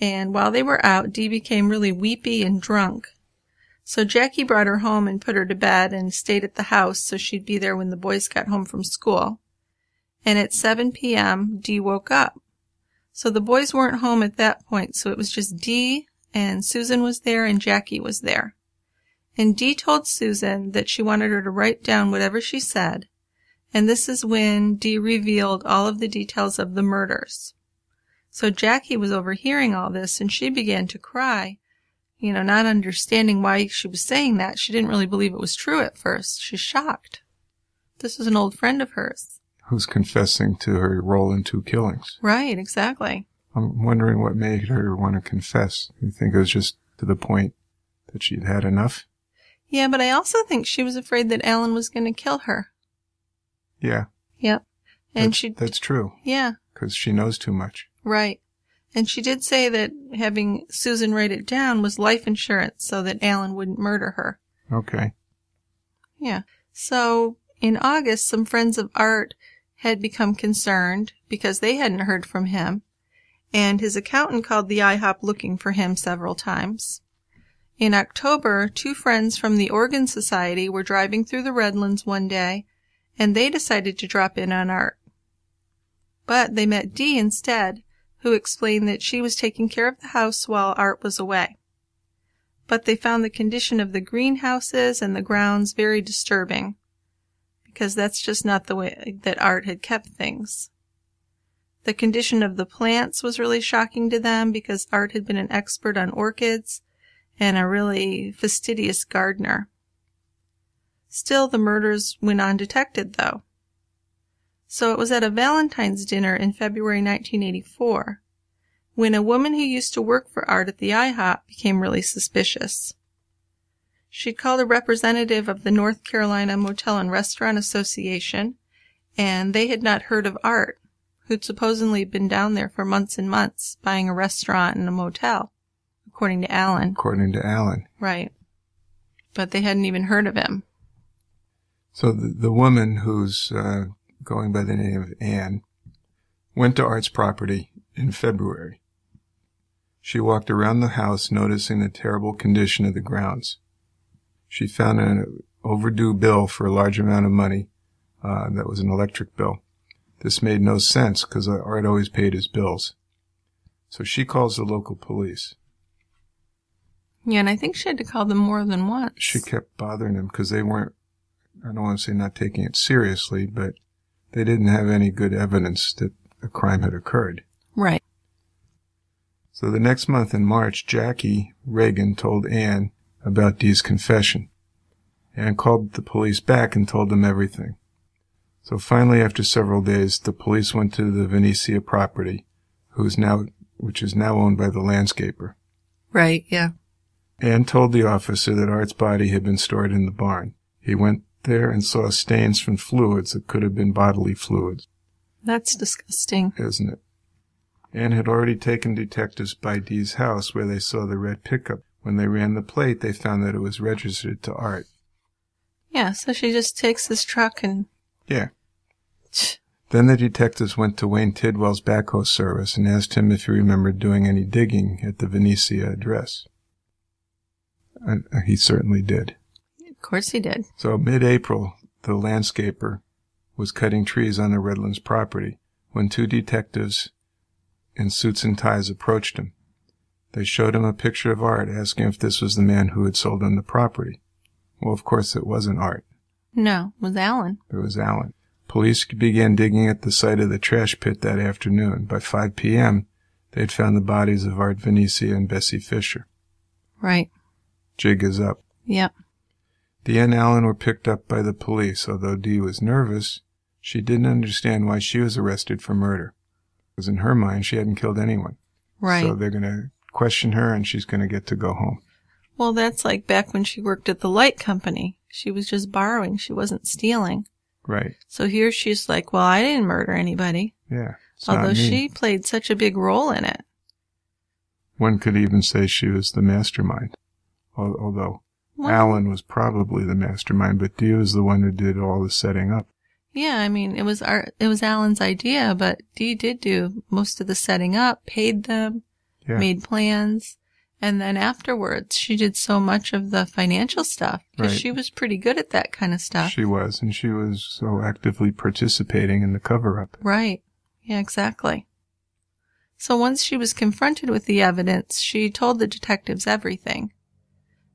and while they were out, Dee became really weepy and drunk. So Jackie brought her home and put her to bed and stayed at the house so she'd be there when the boys got home from school. And at 7 p.m., Dee woke up. So the boys weren't home at that point, so it was just Dee, and Susan was there, and Jackie was there. And Dee told Susan that she wanted her to write down whatever she said, and this is when Dee revealed all of the details of the murders. So Jackie was overhearing all this, and she began to cry, you know, not understanding why she was saying that. She didn't really believe it was true at first. She's shocked. This was an old friend of hers. Who's confessing to her role in two killings. Right, exactly. I'm wondering what made her want to confess. You think it was just to the point that she'd had enough? Yeah, but I also think she was afraid that Alan was going to kill her. Yeah. Yep. And that's true. Yeah. Because she knows too much. Right. And she did say that having Susan write it down was life insurance so that Alan wouldn't murder her. Okay. Yeah. So in August, some friends of Art had become concerned because they hadn't heard from him, and his accountant called the IHOP looking for him several times. In October, two friends from the Organ Society were driving through the Redlands one day, and they decided to drop in on Art. But they met Dee instead, who explained that she was taking care of the house while Art was away. But they found the condition of the greenhouses and the grounds very disturbing, because that's just not the way that Art had kept things. The condition of the plants was really shocking to them, because Art had been an expert on orchids and a really fastidious gardener. Still, the murders went undetected, though. So it was at a Valentine's dinner in February 1984 when a woman who used to work for Art at the IHOP became really suspicious. She called a representative of the North Carolina Motel and Restaurant Association, and they had not heard of Art, who'd supposedly been down there for months and months buying a restaurant and a motel, according to Alan. According to Alan. Right. But they hadn't even heard of him. So the woman who's going by the name of Anne went to Art's property in February. She walked around the house noticing the terrible condition of the grounds. She found an overdue bill for a large amount of money. That was an electric bill. This made no sense because Art always paid his bills. So she calls the local police. Yeah, and I think she had to call them more than once. She kept bothering them because they weren't, I don't want to say not taking it seriously, but they didn't have any good evidence that a crime had occurred. Right. So the next month in March, Jackie Reagan told Anne about Dee's confession. Anne called the police back and told them everything. So finally, after several days, the police went to the Venencia property, which is now owned by the landscaper. Right, yeah. Anne told the officer that Art's body had been stored in the barn. He went there and saw stains from fluids that could have been bodily fluids. That's disgusting. Isn't it? Anne had already taken detectives by Dee's house where they saw the red pickup. When they ran the plate, they found that it was registered to Art. Yeah, so she just takes this truck and... Yeah. Then the detectives went to Wayne Tidwell's backhoe service and asked him if he remembered doing any digging at the Venecia address. And he certainly did. Of course he did. So mid-April, the landscaper was cutting trees on the Redlands property when two detectives in suits and ties approached him. They showed him a picture of Art, asking if this was the man who had sold him the property. Well, of course, it wasn't Art. No, it was Alan. It was Alan. Police began digging at the site of the trash pit that afternoon. By 5 p.m., they had found the bodies of Art Venencia and Bessie Fisher. Right. Jig is up. Yep. Dee and Alan were picked up by the police. Although Dee was nervous, she didn't understand why she was arrested for murder. Because in her mind, she hadn't killed anyone. Right. So they're going to question her, and she's going to get to go home. Well, that's like back when she worked at the light company. She was just borrowing. She wasn't stealing. Right. So here she's like, well, I didn't murder anybody. Yeah. Although she played such a big role in it. One could even say she was the mastermind. Although Alan was probably the mastermind, but Dee was the one who did all the setting up. Yeah, I mean, it was Alan's idea, but Dee did do most of the setting up, paid them. made plans. And then afterwards, she did so much of the financial stuff because she was pretty good at that kind of stuff. She was, and she was so actively participating in the cover-up. Right. Yeah, exactly. So once she was confronted with the evidence, she told the detectives everything.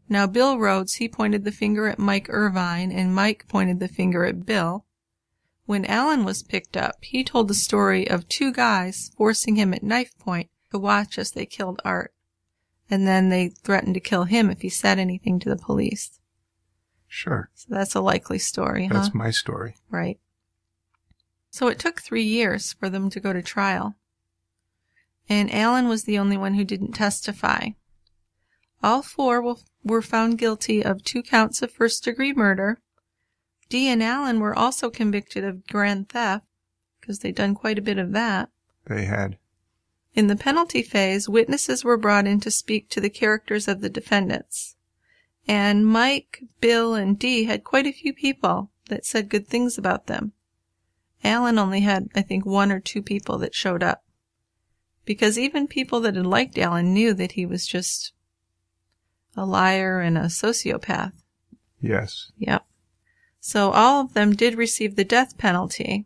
Now, Bill Rhodes, he pointed the finger at Mike Irvine, and Mike pointed the finger at Bill. When Alan was picked up, he told the story of two guys forcing him at knife point to watch as they killed Art. And then they threatened to kill him if he said anything to the police. Sure. So that's a likely story, huh? That's my story. Right. So it took 3 years for them to go to trial. And Alan was the only one who didn't testify. All four were found guilty of 2 counts of first-degree murder. Dee and Alan were also convicted of grand theft, because they'd done quite a bit of that. They had. In the penalty phase, witnesses were brought in to speak to the characters of the defendants. And Mike, Bill, and Dee had quite a few people that said good things about them. Alan only had, I think, 1 or 2 people that showed up. Because even people that had liked Alan knew that he was just a liar and a sociopath. Yes. Yep. So all of them did receive the death penalty.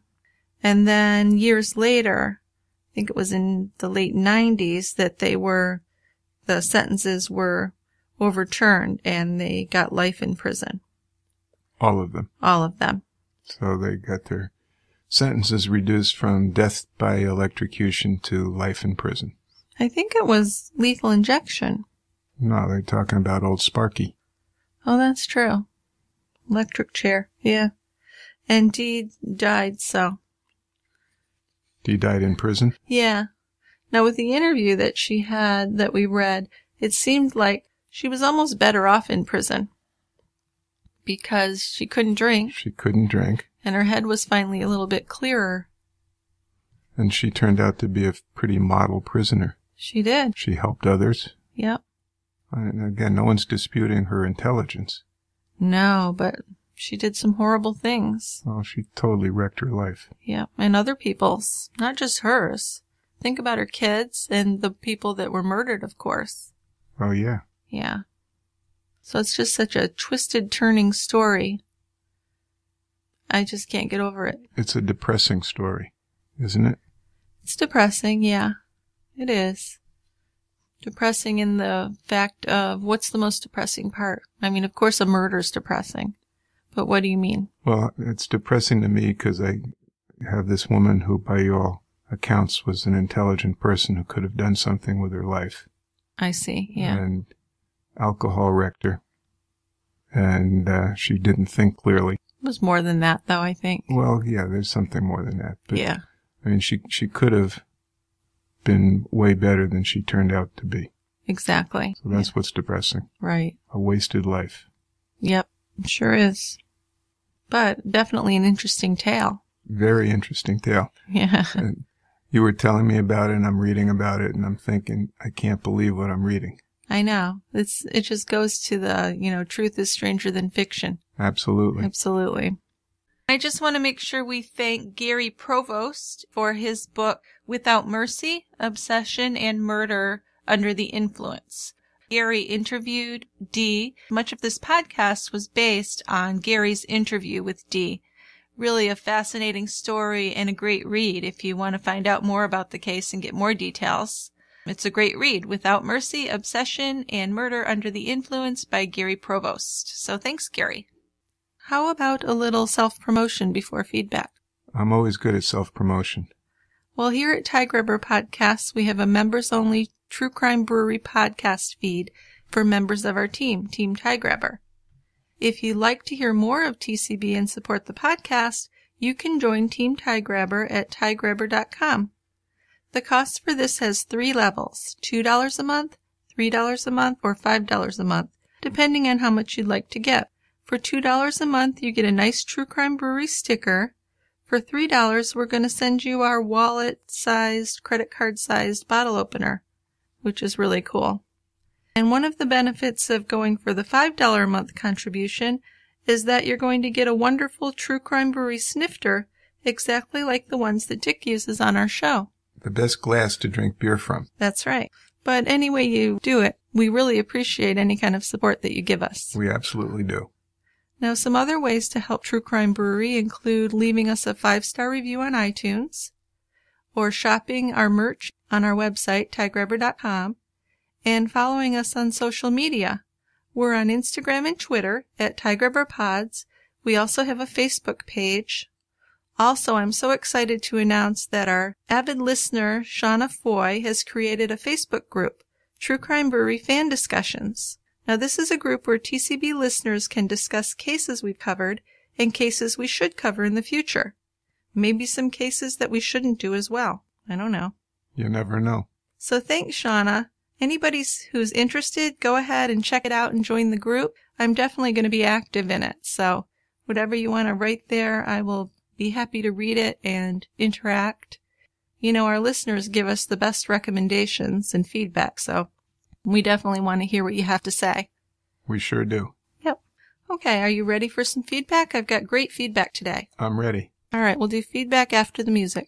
And then years later, I think it was in the late 90s that the sentences were overturned and they got life in prison. All of them. All of them. So they got their sentences reduced from death by electrocution to life in prison. I think it was lethal injection. No, they're talking about old Sparky. Oh, that's true. Electric chair. Yeah. And Dee died, so. He died in prison? Yeah. Now, with the interview that she had that we read, it seemed like she was almost better off in prison because she couldn't drink. She couldn't drink. And her head was finally a little bit clearer. And she turned out to be a pretty model prisoner. She did. She helped others. Yep. And again, no one's disputing her intelligence. No, but she did some horrible things. Oh, she totally wrecked her life. Yeah, and other people's, not just hers. Think about her kids and the people that were murdered, of course. Oh, yeah. Yeah. So it's just such a twisted, turning story. I just can't get over it. It's a depressing story, isn't it? It's depressing, yeah. It is. Depressing in the fact of what's the most depressing part? I mean, of course, a murder's depressing. But what do you mean? Well, it's depressing to me because I have this woman who, by all accounts, was an intelligent person who could have done something with her life. I see, yeah. And alcohol wrecked her. And she didn't think clearly. It was more than that, though, I think. Well, yeah, there's something more than that. But, yeah. I mean, she could have been way better than she turned out to be. Exactly. So that's what's depressing. Right. A wasted life. Yep, sure is. But definitely an interesting tale. Very interesting tale. Yeah. And you were telling me about it, and I'm reading about it, and I'm thinking, I can't believe what I'm reading. I know. It just goes to the, you know, truth is stranger than fiction. Absolutely. Absolutely. I just want to make sure we thank Gary Provost for his book, Without Mercy, Obsession and Murder Under the Influence. Gary interviewed Dee. Much of this podcast was based on Gary's interview with Dee. Really a fascinating story and a great read if you want to find out more about the case and get more details. It's a great read, Without Mercy, Obsession, and Murder Under the Influence by Gary Provost. So thanks, Gary. How about a little self-promotion before feedback? I'm always good at self-promotion. Well, here at Tig Rubber Podcasts, we have a members-only True Crime Brewery podcast feed for members of our team, Team Tig Rubber. If you'd like to hear more of TCB and support the podcast, you can join Team Tig Rubber at tigrubber.com. The cost for this has 3 levels, $2 a month, $3 a month, or $5 a month, depending on how much you'd like to get. For $2 a month, you get a nice True Crime Brewery sticker. For $3, we're going to send you our wallet-sized, credit card-sized bottle opener, which is really cool. And one of the benefits of going for the $5 a month contribution is that you're going to get a wonderful True Crime Brewery snifter, exactly like the ones that Dick uses on our show. The best glass to drink beer from. That's right. But any way you do it, we really appreciate any kind of support that you give us. We absolutely do. Now, some other ways to help True Crime Brewery include leaving us a 5-star review on iTunes, or shopping our merch on our website, tigrubber.com, and following us on social media. We're on Instagram and Twitter at tigrubberpods. We also have a Facebook page. Also, I'm so excited to announce that our avid listener, Shauna Foy, has created a Facebook group, True Crime Brewery Fan Discussions. Now, this is a group where TCB listeners can discuss cases we've covered and cases we should cover in the future. Maybe some cases that we shouldn't do as well. I don't know. You never know. So thanks, Shauna. Anybody who's interested, go ahead and check it out and join the group. I'm definitely going to be active in it. So whatever you want to write there, I will be happy to read it and interact. You know, our listeners give us the best recommendations and feedback, so we definitely want to hear what you have to say. We sure do. Yep. Okay, are you ready for some feedback? I've got great feedback today. I'm ready. All right, we'll do feedback after the music.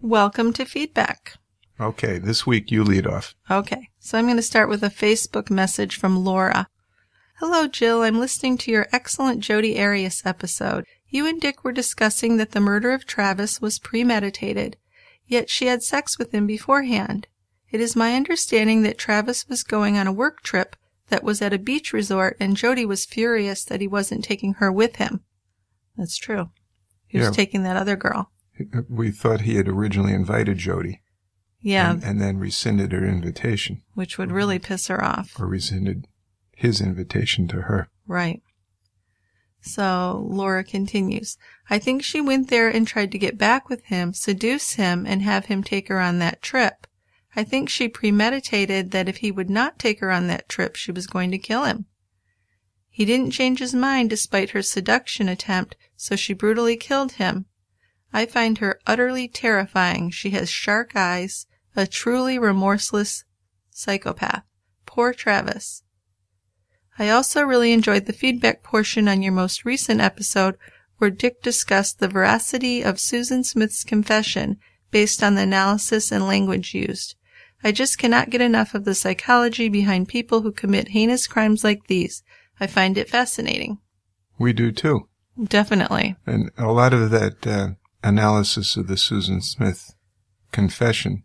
Welcome to feedback. Okay, this week you lead off. Okay, so I'm going to start with a Facebook message from Laura. Hello, Jill. I'm listening to your excellent Jodi Arias episode. You and Dick were discussing that the murder of Travis was premeditated, yet she had sex with him beforehand. It is my understanding that Travis was going on a work trip that was at a beach resort, and Jodi was furious that he wasn't taking her with him. That's true. He was taking that other girl. We thought he had originally invited Jodi. Yeah. And then rescinded her invitation. Which would really piss her off. Or rescinded his invitation to her. Right. So Laura continues. I think she went there and tried to get back with him, seduce him, and have him take her on that trip. I think she premeditated that if he would not take her on that trip, she was going to kill him. He didn't change his mind despite her seduction attempt, so she brutally killed him. I find her utterly terrifying. She has shark eyes, a truly remorseless psychopath. Poor Travis. I also really enjoyed the feedback portion on your most recent episode where Dick discussed the veracity of Susan Smith's confession based on the analysis and language used. I just cannot get enough of the psychology behind people who commit heinous crimes like these. I find it fascinating. We do too. Definitely. And a lot of that analysis of the Susan Smith confession,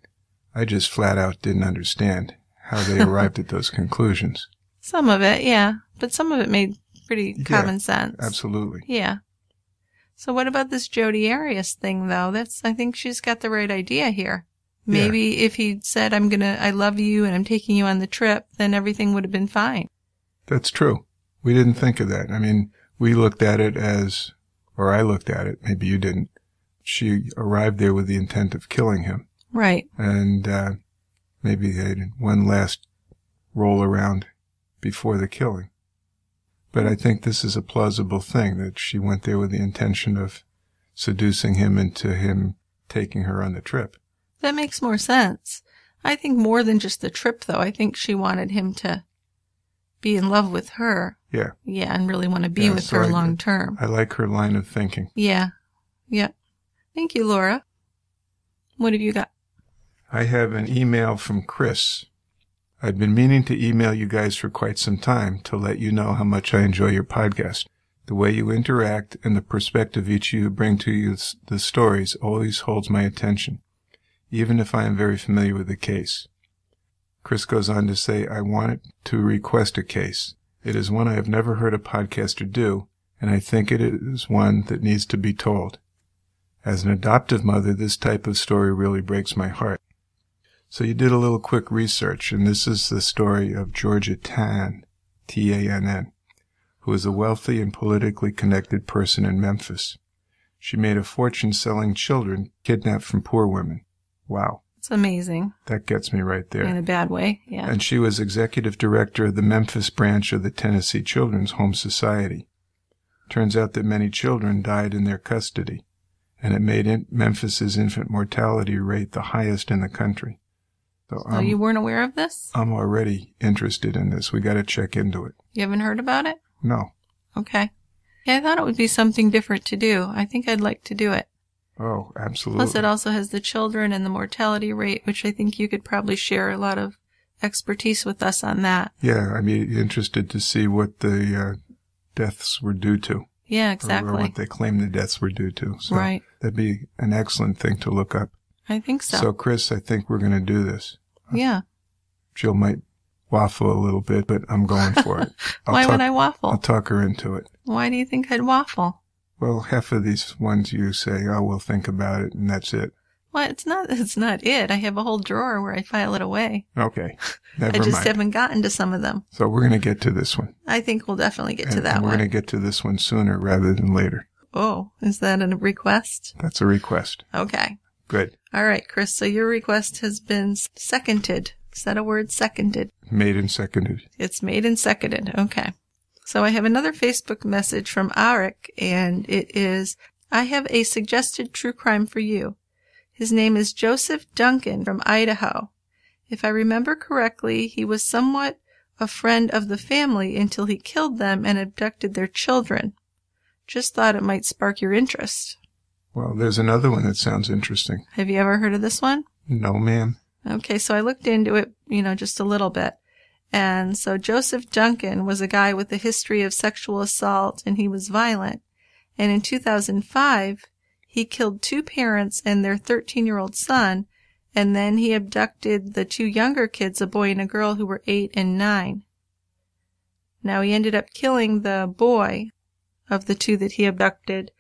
I just flat out didn't understand how they arrived at those conclusions. Some of it, yeah. But some of it made pretty common sense. Absolutely. Yeah. So what about this Jodi Arias thing, though? I think she's got the right idea here. Maybe if he said, I love you and I'm taking you on the trip, then everything would have been fine. That's true. We didn't think of that. I mean, we looked at it as, or I looked at it, maybe you didn't. She arrived there with the intent of killing him. Right. And maybe they had one last roll around before the killing. But I think this is a plausible thing, that she went there with the intention of seducing him into him taking her on the trip. That makes more sense. I think more than just the trip, though. I think she wanted him to be in love with her. Yeah. Yeah, and really want to be with her long term. I like her line of thinking. Yeah. Yeah. Thank you, Laura. What have you got? I have an email from Chris. I've been meaning to email you guys for quite some time to let you know how much I enjoy your podcast. The way you interact and the perspective each of you bring to the stories always holds my attention, even if I am very familiar with the case. Chris goes on to say, I wanted to request a case. It is one I have never heard a podcaster do, and I think it is one that needs to be told. As an adoptive mother, this type of story really breaks my heart. So you did a little quick research, and this is the story of Georgia Tann, T-A-N-N, who is a wealthy and politically connected person in Memphis. She made a fortune selling children kidnapped from poor women. Wow. It's amazing. That gets me right there. In a bad way, yeah. And she was executive director of the Memphis branch of the Tennessee Children's Home Society. Turns out that many children died in their custody, and it made Memphis's infant mortality rate the highest in the country. So you weren't aware of this? I'm already interested in this. We got to check into it. You haven't heard about it? No. Okay. Yeah, I thought it would be something different to do. I think I'd like to do it. Oh, absolutely. Plus, it also has the children and the mortality rate, which I think you could probably share a lot of expertise with us on that. Yeah, I'd be interested to see what the deaths were due to. Yeah, exactly. Or what they claim the deaths were due to. So right. That'd be an excellent thing to look up. I think so. So, Chris, I think we're going to do this. Yeah. Jill might waffle a little bit, but I'm going for it. Why would I waffle? I'll talk her into it. Why do you think I'd waffle? Well, half of these ones you say, oh, we'll think about it, and that's it. Well, it's not it. I have a whole drawer where I file it away. Okay. Never mind. I just haven't gotten to some of them. So we're going to get to this one. I think we'll definitely get to that one. We're going to get to this one sooner rather than later. Oh, is that a request? That's a request. Okay. Good. All right, Chris. So your request has been seconded. Is that a word? Seconded. Made and seconded. It's made and seconded. Okay. So I have another Facebook message from Arik, and it is, I have a suggested true crime for you. His name is Joseph Duncan from Idaho. If I remember correctly, he was somewhat a friend of the family until he killed them and abducted their children. Just thought it might spark your interest. Well, there's another one that sounds interesting. Have you ever heard of this one? No, ma'am. Okay, so I looked into it, just a little bit. And so Joseph Duncan was a guy with a history of sexual assault, and he was violent. And in 2005, he killed two parents and their 13-year-old son, and then he abducted the two younger kids, a boy and a girl, who were 8 and 9. Now, he ended up killing the boy of the two that he abducted,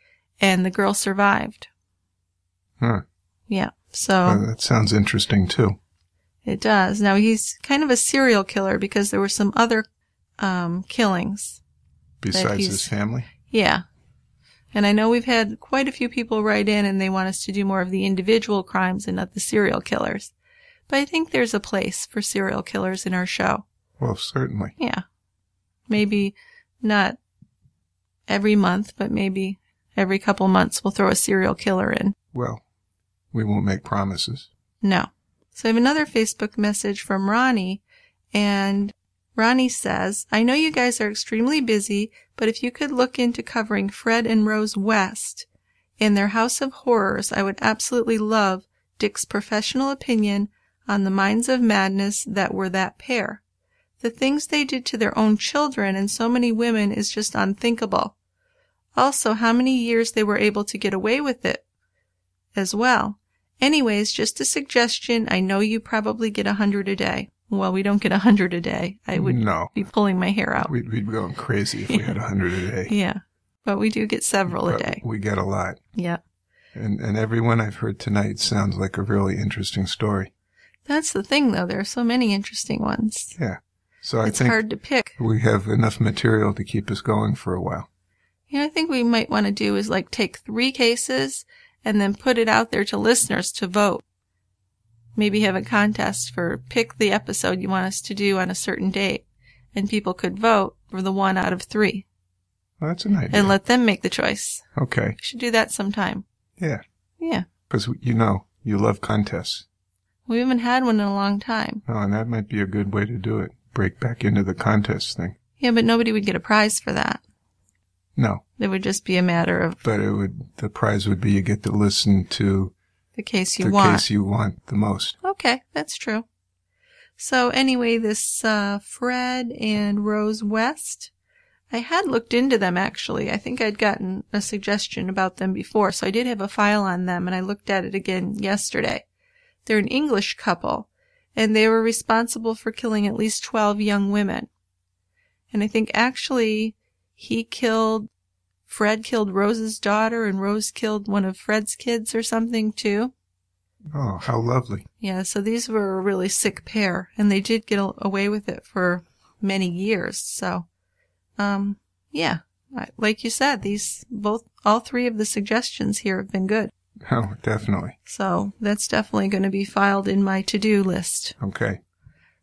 and the girl survived. Huh. Yeah, so... Well, that sounds interesting, too. It does. Now, he's kind of a serial killer because there were some other killings. Besides his family? Yeah. And I know we've had quite a few people write in, and they want us to do more of the individual crimes and not the serial killers. But I think there's a place for serial killers in our show. Well, certainly. Yeah. Maybe not every month, but maybe every couple months we'll throw a serial killer in. Well, we won't make promises. No. So I have another Facebook message from Ronnie, and Ronnie says, I know you guys are extremely busy, but if you could look into covering Fred and Rose West in their House of Horrors, I would absolutely love Dick's professional opinion on the minds of madness that were that pair. The things they did to their own children and so many women is just unthinkable. Also, how many years they were able to get away with it as well. Anyways, just a suggestion. I know you probably get 100 a day. Well, we don't get 100 a day. I would be pulling my hair out. We'd be going crazy if we had 100 a day. Yeah, but we do get several a day. We get a lot. Yeah. And everyone I've heard tonight sounds like a really interesting story. That's the thing, though. There are so many interesting ones. Yeah. So I think it's hard to pick. We have enough material to keep us going for a while. Yeah, I think we might want to do is take 3 cases and then put it out there to listeners to vote. Maybe have a contest for pick the episode you want us to do on a certain date, and people could vote for the 1 out of 3. Well, that's an idea. And let them make the choice. Okay. We should do that sometime. Yeah. Yeah. Because, you love contests. We haven't had one in a long time. Oh, and that might be a good way to do it. Break back into the contest thing. Yeah, but nobody would get a prize for that. No. It would just be a matter of... But it would. The prize would be you get to listen to... The case you want. The case you want the most. Okay, that's true. So anyway, this Fred and Rose West, I had looked into them, actually. I think I'd gotten a suggestion about them before, so I did have a file on them, and I looked at it again yesterday. They're an English couple, and they were responsible for killing at least 12 young women. And I think, actually, Fred killed Rose's daughter, and Rose killed one of Fred's kids or something, too. Oh, how lovely. Yeah, so these were a really sick pair, and they did get away with it for many years. So, yeah, like you said, all three of the suggestions here have been good. Oh, definitely. So that's definitely going to be filed in my to-do list. Okay.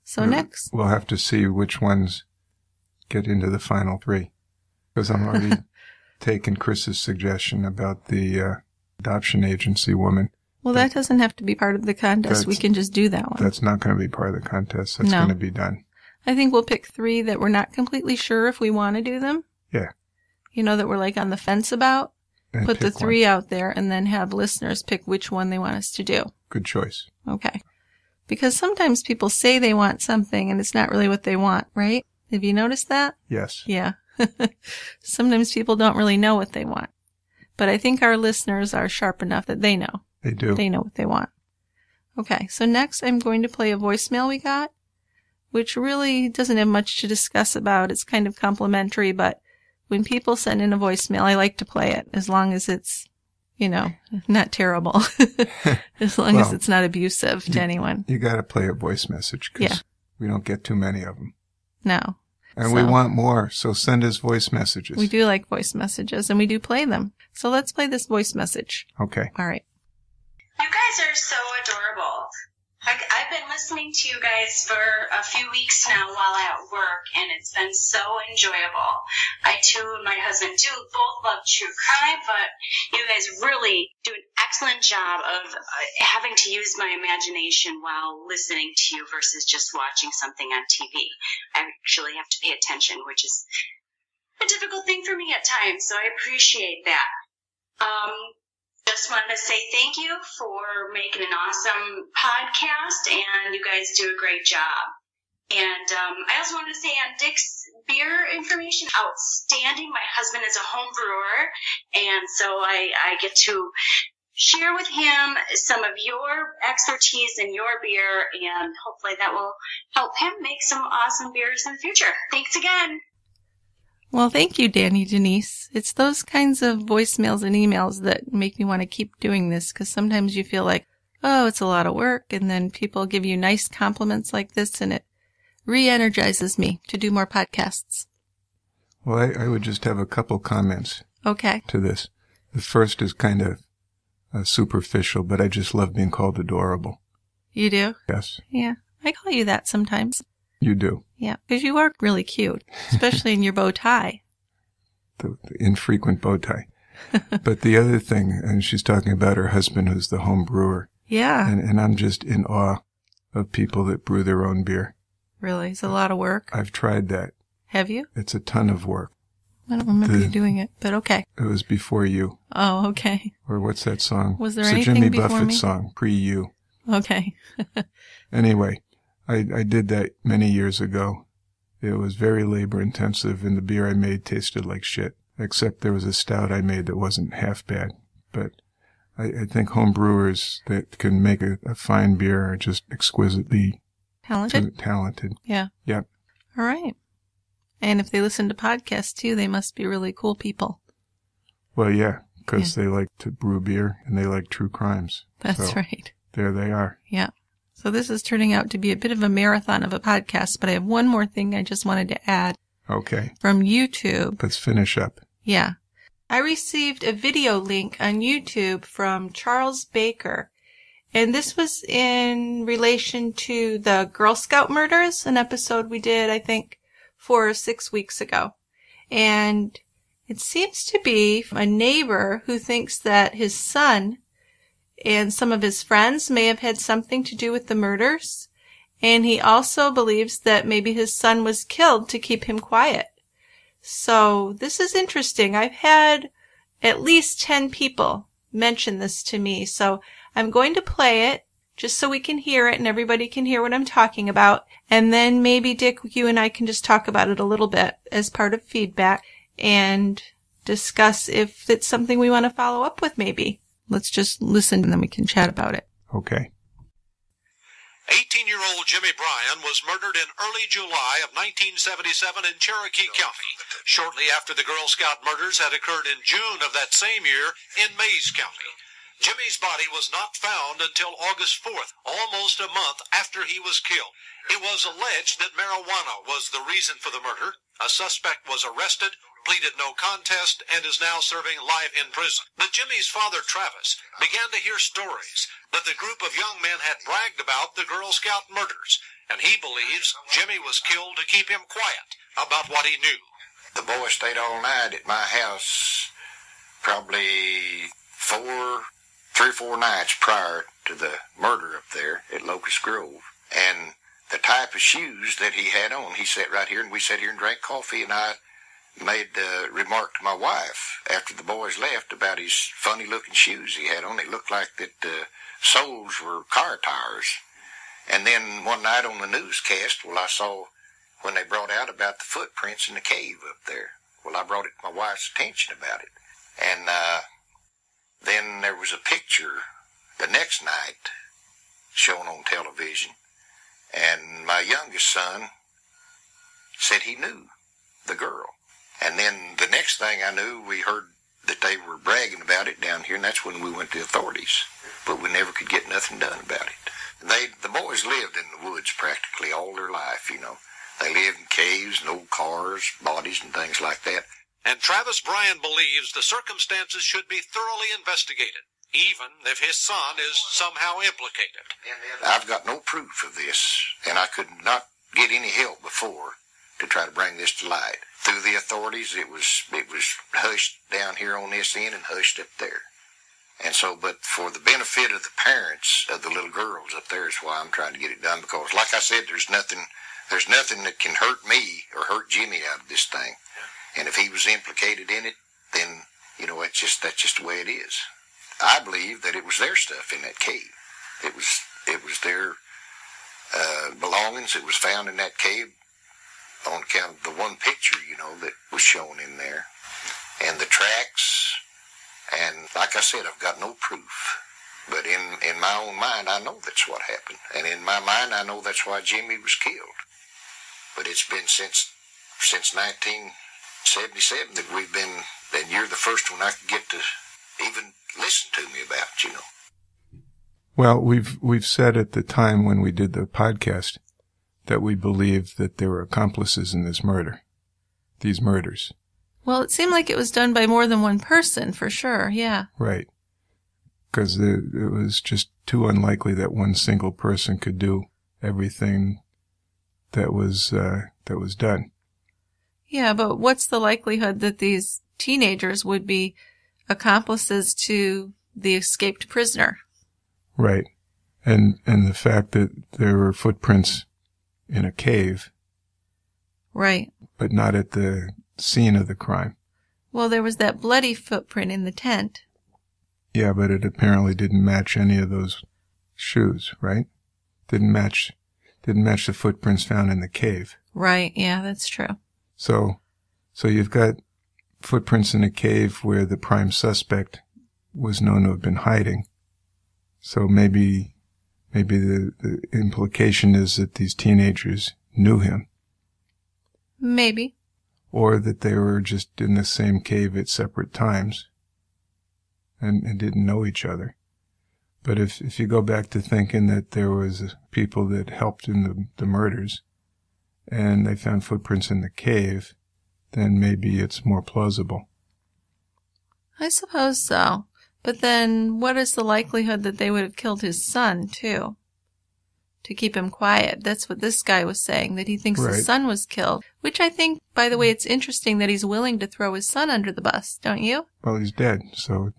So next. We'll have to see which ones get into the final three, because I'm already taking Chris's suggestion about the adoption agency woman. Well, that doesn't have to be part of the contest. We can just do that one. That's not going to be part of the contest. That's going to be done. I think we'll pick three that we're not completely sure if we want to do them. Yeah. You know, that we're like on the fence about. And put the three out there and then have listeners pick which one they want us to do. Good choice. Okay. Because sometimes people say they want something and it's not really what they want, right? Have you noticed that? Yes. Yeah. Sometimes people don't really know what they want. But I think our listeners are sharp enough that they know. They do. They know what they want. Okay, so next I'm going to play a voicemail we got, which really doesn't have much to discuss about. It's kind of complimentary, but when people send in a voicemail, I like to play it as long as it's, you know, not terrible. As long as it's not abusive to anyone. You got to play a voice message because we don't get too many of them. No. And we want more, so send us voice messages. We do like voice messages, and we do play them. So let's play this voice message. Okay. All right. You guys are so adorable. I've been listening to you guys for a few weeks now while at work, and it's been so enjoyable. I, too, and my husband, do both love true crime, but you guys really do an excellent job of having to use my imagination while listening to you versus just watching something on TV. I actually have to pay attention, which is a difficult thing for me at times, so I appreciate that. Just wanted to say thank you for making an awesome podcast, and you guys do a great job. And I also wanted to say on Dick's beer information, outstanding. My husband is a home brewer, and so I get to share with him some of your expertise in your beer, and hopefully that will help him make some awesome beers in the future. Thanks again. Well, thank you, Danny Denise. It's those kinds of voicemails and emails that make me want to keep doing this, because sometimes you feel like, oh, it's a lot of work, and then people give you nice compliments like this, and it re-energizes me to do more podcasts. Well, I would just have a couple comments to this. The first is kind of superficial, but I just love being called adorable. You do? Yes. Yeah. I call you that sometimes. You do. Yeah, because you are really cute, especially in your bow tie. The infrequent bow tie. But the other thing, and she's talking about her husband who's the home brewer. Yeah. And I'm just in awe of people that brew their own beer. Really? It's a lot of work. I've tried that. Have you? It's a ton of work. I don't remember you doing it, but okay. It was before you. Oh, okay. Or what's that song? Was there anything before me? It's a Jimmy Buffett song, pre-you. Okay. Anyway. I did that many years ago. It was very labor-intensive, and the beer I made tasted like shit, except there was a stout I made that wasn't half bad. But I think home brewers that can make a fine beer are just exquisitely talented. Yeah. Yep. All right. And if they listen to podcasts, too, they must be really cool people. Well, yeah, because they like to brew beer, and they like true crimes. That's right. There they are. Yeah. So this is turning out to be a bit of a marathon of a podcast, but I have one more thing I just wanted to add. Okay. From YouTube. Let's finish up. Yeah. I received a video link on YouTube from Charles Baker, and this was in relation to the Girl Scout murders, an episode we did, I think, 4 or 6 weeks ago. And it seems to be a neighbor who thinks that his son and some of his friends may have had something to do with the murders, and he also believes that maybe his son was killed to keep him quiet. So this is interesting. I've had at least 10 people mention this to me. So I'm going to play it just so we can hear it and everybody can hear what I'm talking about. And then maybe, Dick, you and I can just talk about it a little bit as part of feedback and discuss if it's something we want to follow up with maybe. Let's just listen and then we can chat about it. Okay. 18-year-old Jimmy Bryan was murdered in early July of 1977 in Cherokee County, shortly after the Girl Scout murders had occurred in June of that same year in Mays County. Jimmy's body was not found until August 4th, almost a month after he was killed. It was alleged that marijuana was the reason for the murder. A suspect was arrested, pleaded no contest, and is now serving life in prison. But Jimmy's father, Travis, began to hear stories that the group of young men had bragged about the Girl Scout murders, and he believes Jimmy was killed to keep him quiet about what he knew. The boy stayed all night at my house, probably three or four nights prior to the murder up there at Locust Grove, and the type of shoes that he had on, he sat right here, and we sat here and drank coffee, and I made the remark to my wife after the boys left about his funny-looking shoes he had on. It looked like that the soles were car tires. And then one night on the newscast, well, I saw when they brought out about the footprints in the cave up there. Well, I brought it to my wife's attention about it. And then there was a picture the next night shown on television, and my youngest son said he knew the girl. And then the next thing I knew, we heard that they were bragging about it down here, and that's when we went to the authorities. But we never could get nothing done about it. The boys lived in the woods practically all their life, you know. They lived in caves and old cars, bodies and things like that. And Travis Bryan believes the circumstances should be thoroughly investigated, even if his son is somehow implicated. I've got no proof of this, and I could not get any help before to try to bring this to light. Through the authorities, it was hushed down here on this end and hushed up there. And so, but for the benefit of the parents of the little girls up there is why I'm trying to get it done, because, like I said, there's nothing that can hurt me or hurt Jimmy out of this thing. And if he was implicated in it, then, you know, that's just the way it is. I believe that it was their stuff in that cave. It was their belongings. It was found in that cave on account of the one picture, you know, that was shown in there, and the tracks, and like I said, I've got no proof. But in my own mind, I know that's what happened, and in my mind, I know that's why Jimmy was killed. But it's been since 1977 that we've been, and you're the first one I could get to even listen to me about, you know. Well, we've said at the time when we did the podcast that we believe that there were accomplices in this murder, these murders. Well, it seemed like it was done by more than one person, for sure, yeah. Right. Because it was just too unlikely that one single person could do everything that was done. Yeah, but what's the likelihood that these teenagers would be accomplices to the escaped prisoner? Right. And the fact that there were footprints in a cave. Right. But not at the scene of the crime. Well, there was that bloody footprint in the tent. Yeah, but it apparently didn't match any of those shoes, right? Didn't match the footprints found in the cave. Right, yeah, that's true. So you've got footprints in a cave where the prime suspect was known to have been hiding. So maybe the implication is that these teenagers knew him. Maybe. Or that they were just in the same cave at separate times and didn't know each other. But if you go back to thinking that there was people that helped in the murders and they found footprints in the cave, then maybe it's more plausible. I suppose so. But then what is the likelihood that they would have killed his son, too? To keep him quiet. That's what this guy was saying, that he thinks his son was killed. Which I think, by the way, it's interesting that he's willing to throw his son under the bus, don't you? Well, he's dead, so...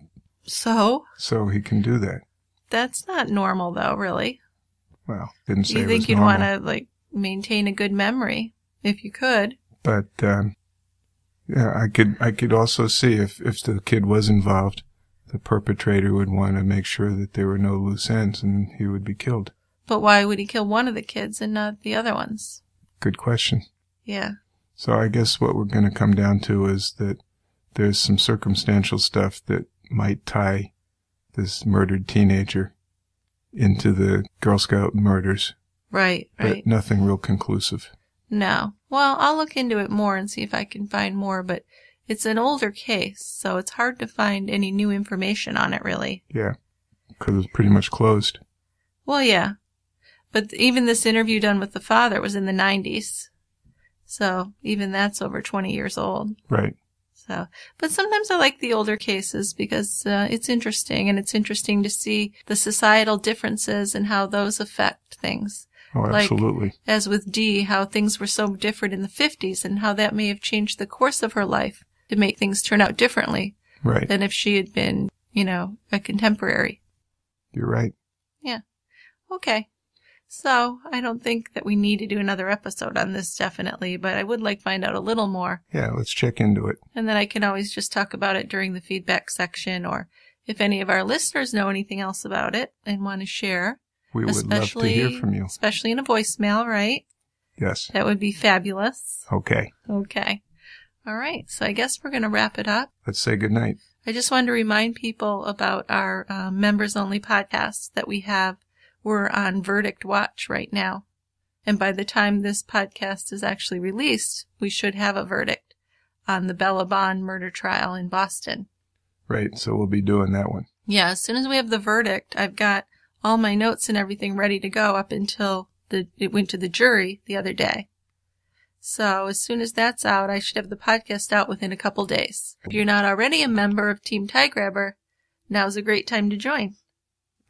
So he can do that. That's not normal, though, really. Well, didn't say it was normal. You think you'd want to, like, maintain a good memory, if you could. But Yeah, I could also see if the kid was involved, the perpetrator would want to make sure that there were no loose ends and he would be killed. But why would he kill one of the kids and not the other ones? Good question. Yeah. So I guess what we're going to come down to is that there's some circumstantial stuff that might tie this murdered teenager into the Girl Scout murders. Right, right. But nothing real conclusive. No. Well, I'll look into it more and see if I can find more, but it's an older case, so it's hard to find any new information on it, really. Yeah, because it's pretty much closed. Well, yeah. But even this interview done with the father was in the 90s. So even that's over 20 years old. Right. So, but sometimes I like the older cases because it's interesting, and it's interesting to see the societal differences and how those affect things. Oh, absolutely. Like, as with Dee, how things were so different in the 50s and how that may have changed the course of her life to make things turn out differently right. than if she had been, you know, a contemporary. You're right. Yeah. Okay. So I don't think that we need to do another episode on this, definitely, but I would like to find out a little more. Yeah, let's check into it. And then I can always just talk about it during the feedback section, or if any of our listeners know anything else about it and want to share. We would love to hear from you. Especially in a voicemail, right? Yes. That would be fabulous. Okay. Okay. All right. So I guess we're going to wrap it up. Let's say goodnight. I just wanted to remind people about our members-only podcast that we have. We're on Verdict Watch right now. And by the time this podcast is actually released, we should have a verdict on the Bella Bond murder trial in Boston. Right. So we'll be doing that one. Yeah. As soon as we have the verdict, I've got all my notes and everything ready to go up until it went to the jury the other day. So as soon as that's out, I should have the podcast out within a couple days. If you're not already a member of Team Tie Grabber, now's a great time to join.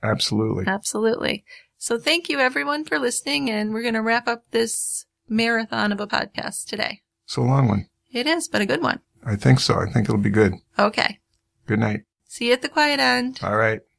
Absolutely. Absolutely. So thank you, everyone, for listening, and we're going to wrap up this marathon of a podcast today. It's a long one. It is, but a good one. I think so. I think it'll be good. Okay. Good night. See you at the quiet end. All right.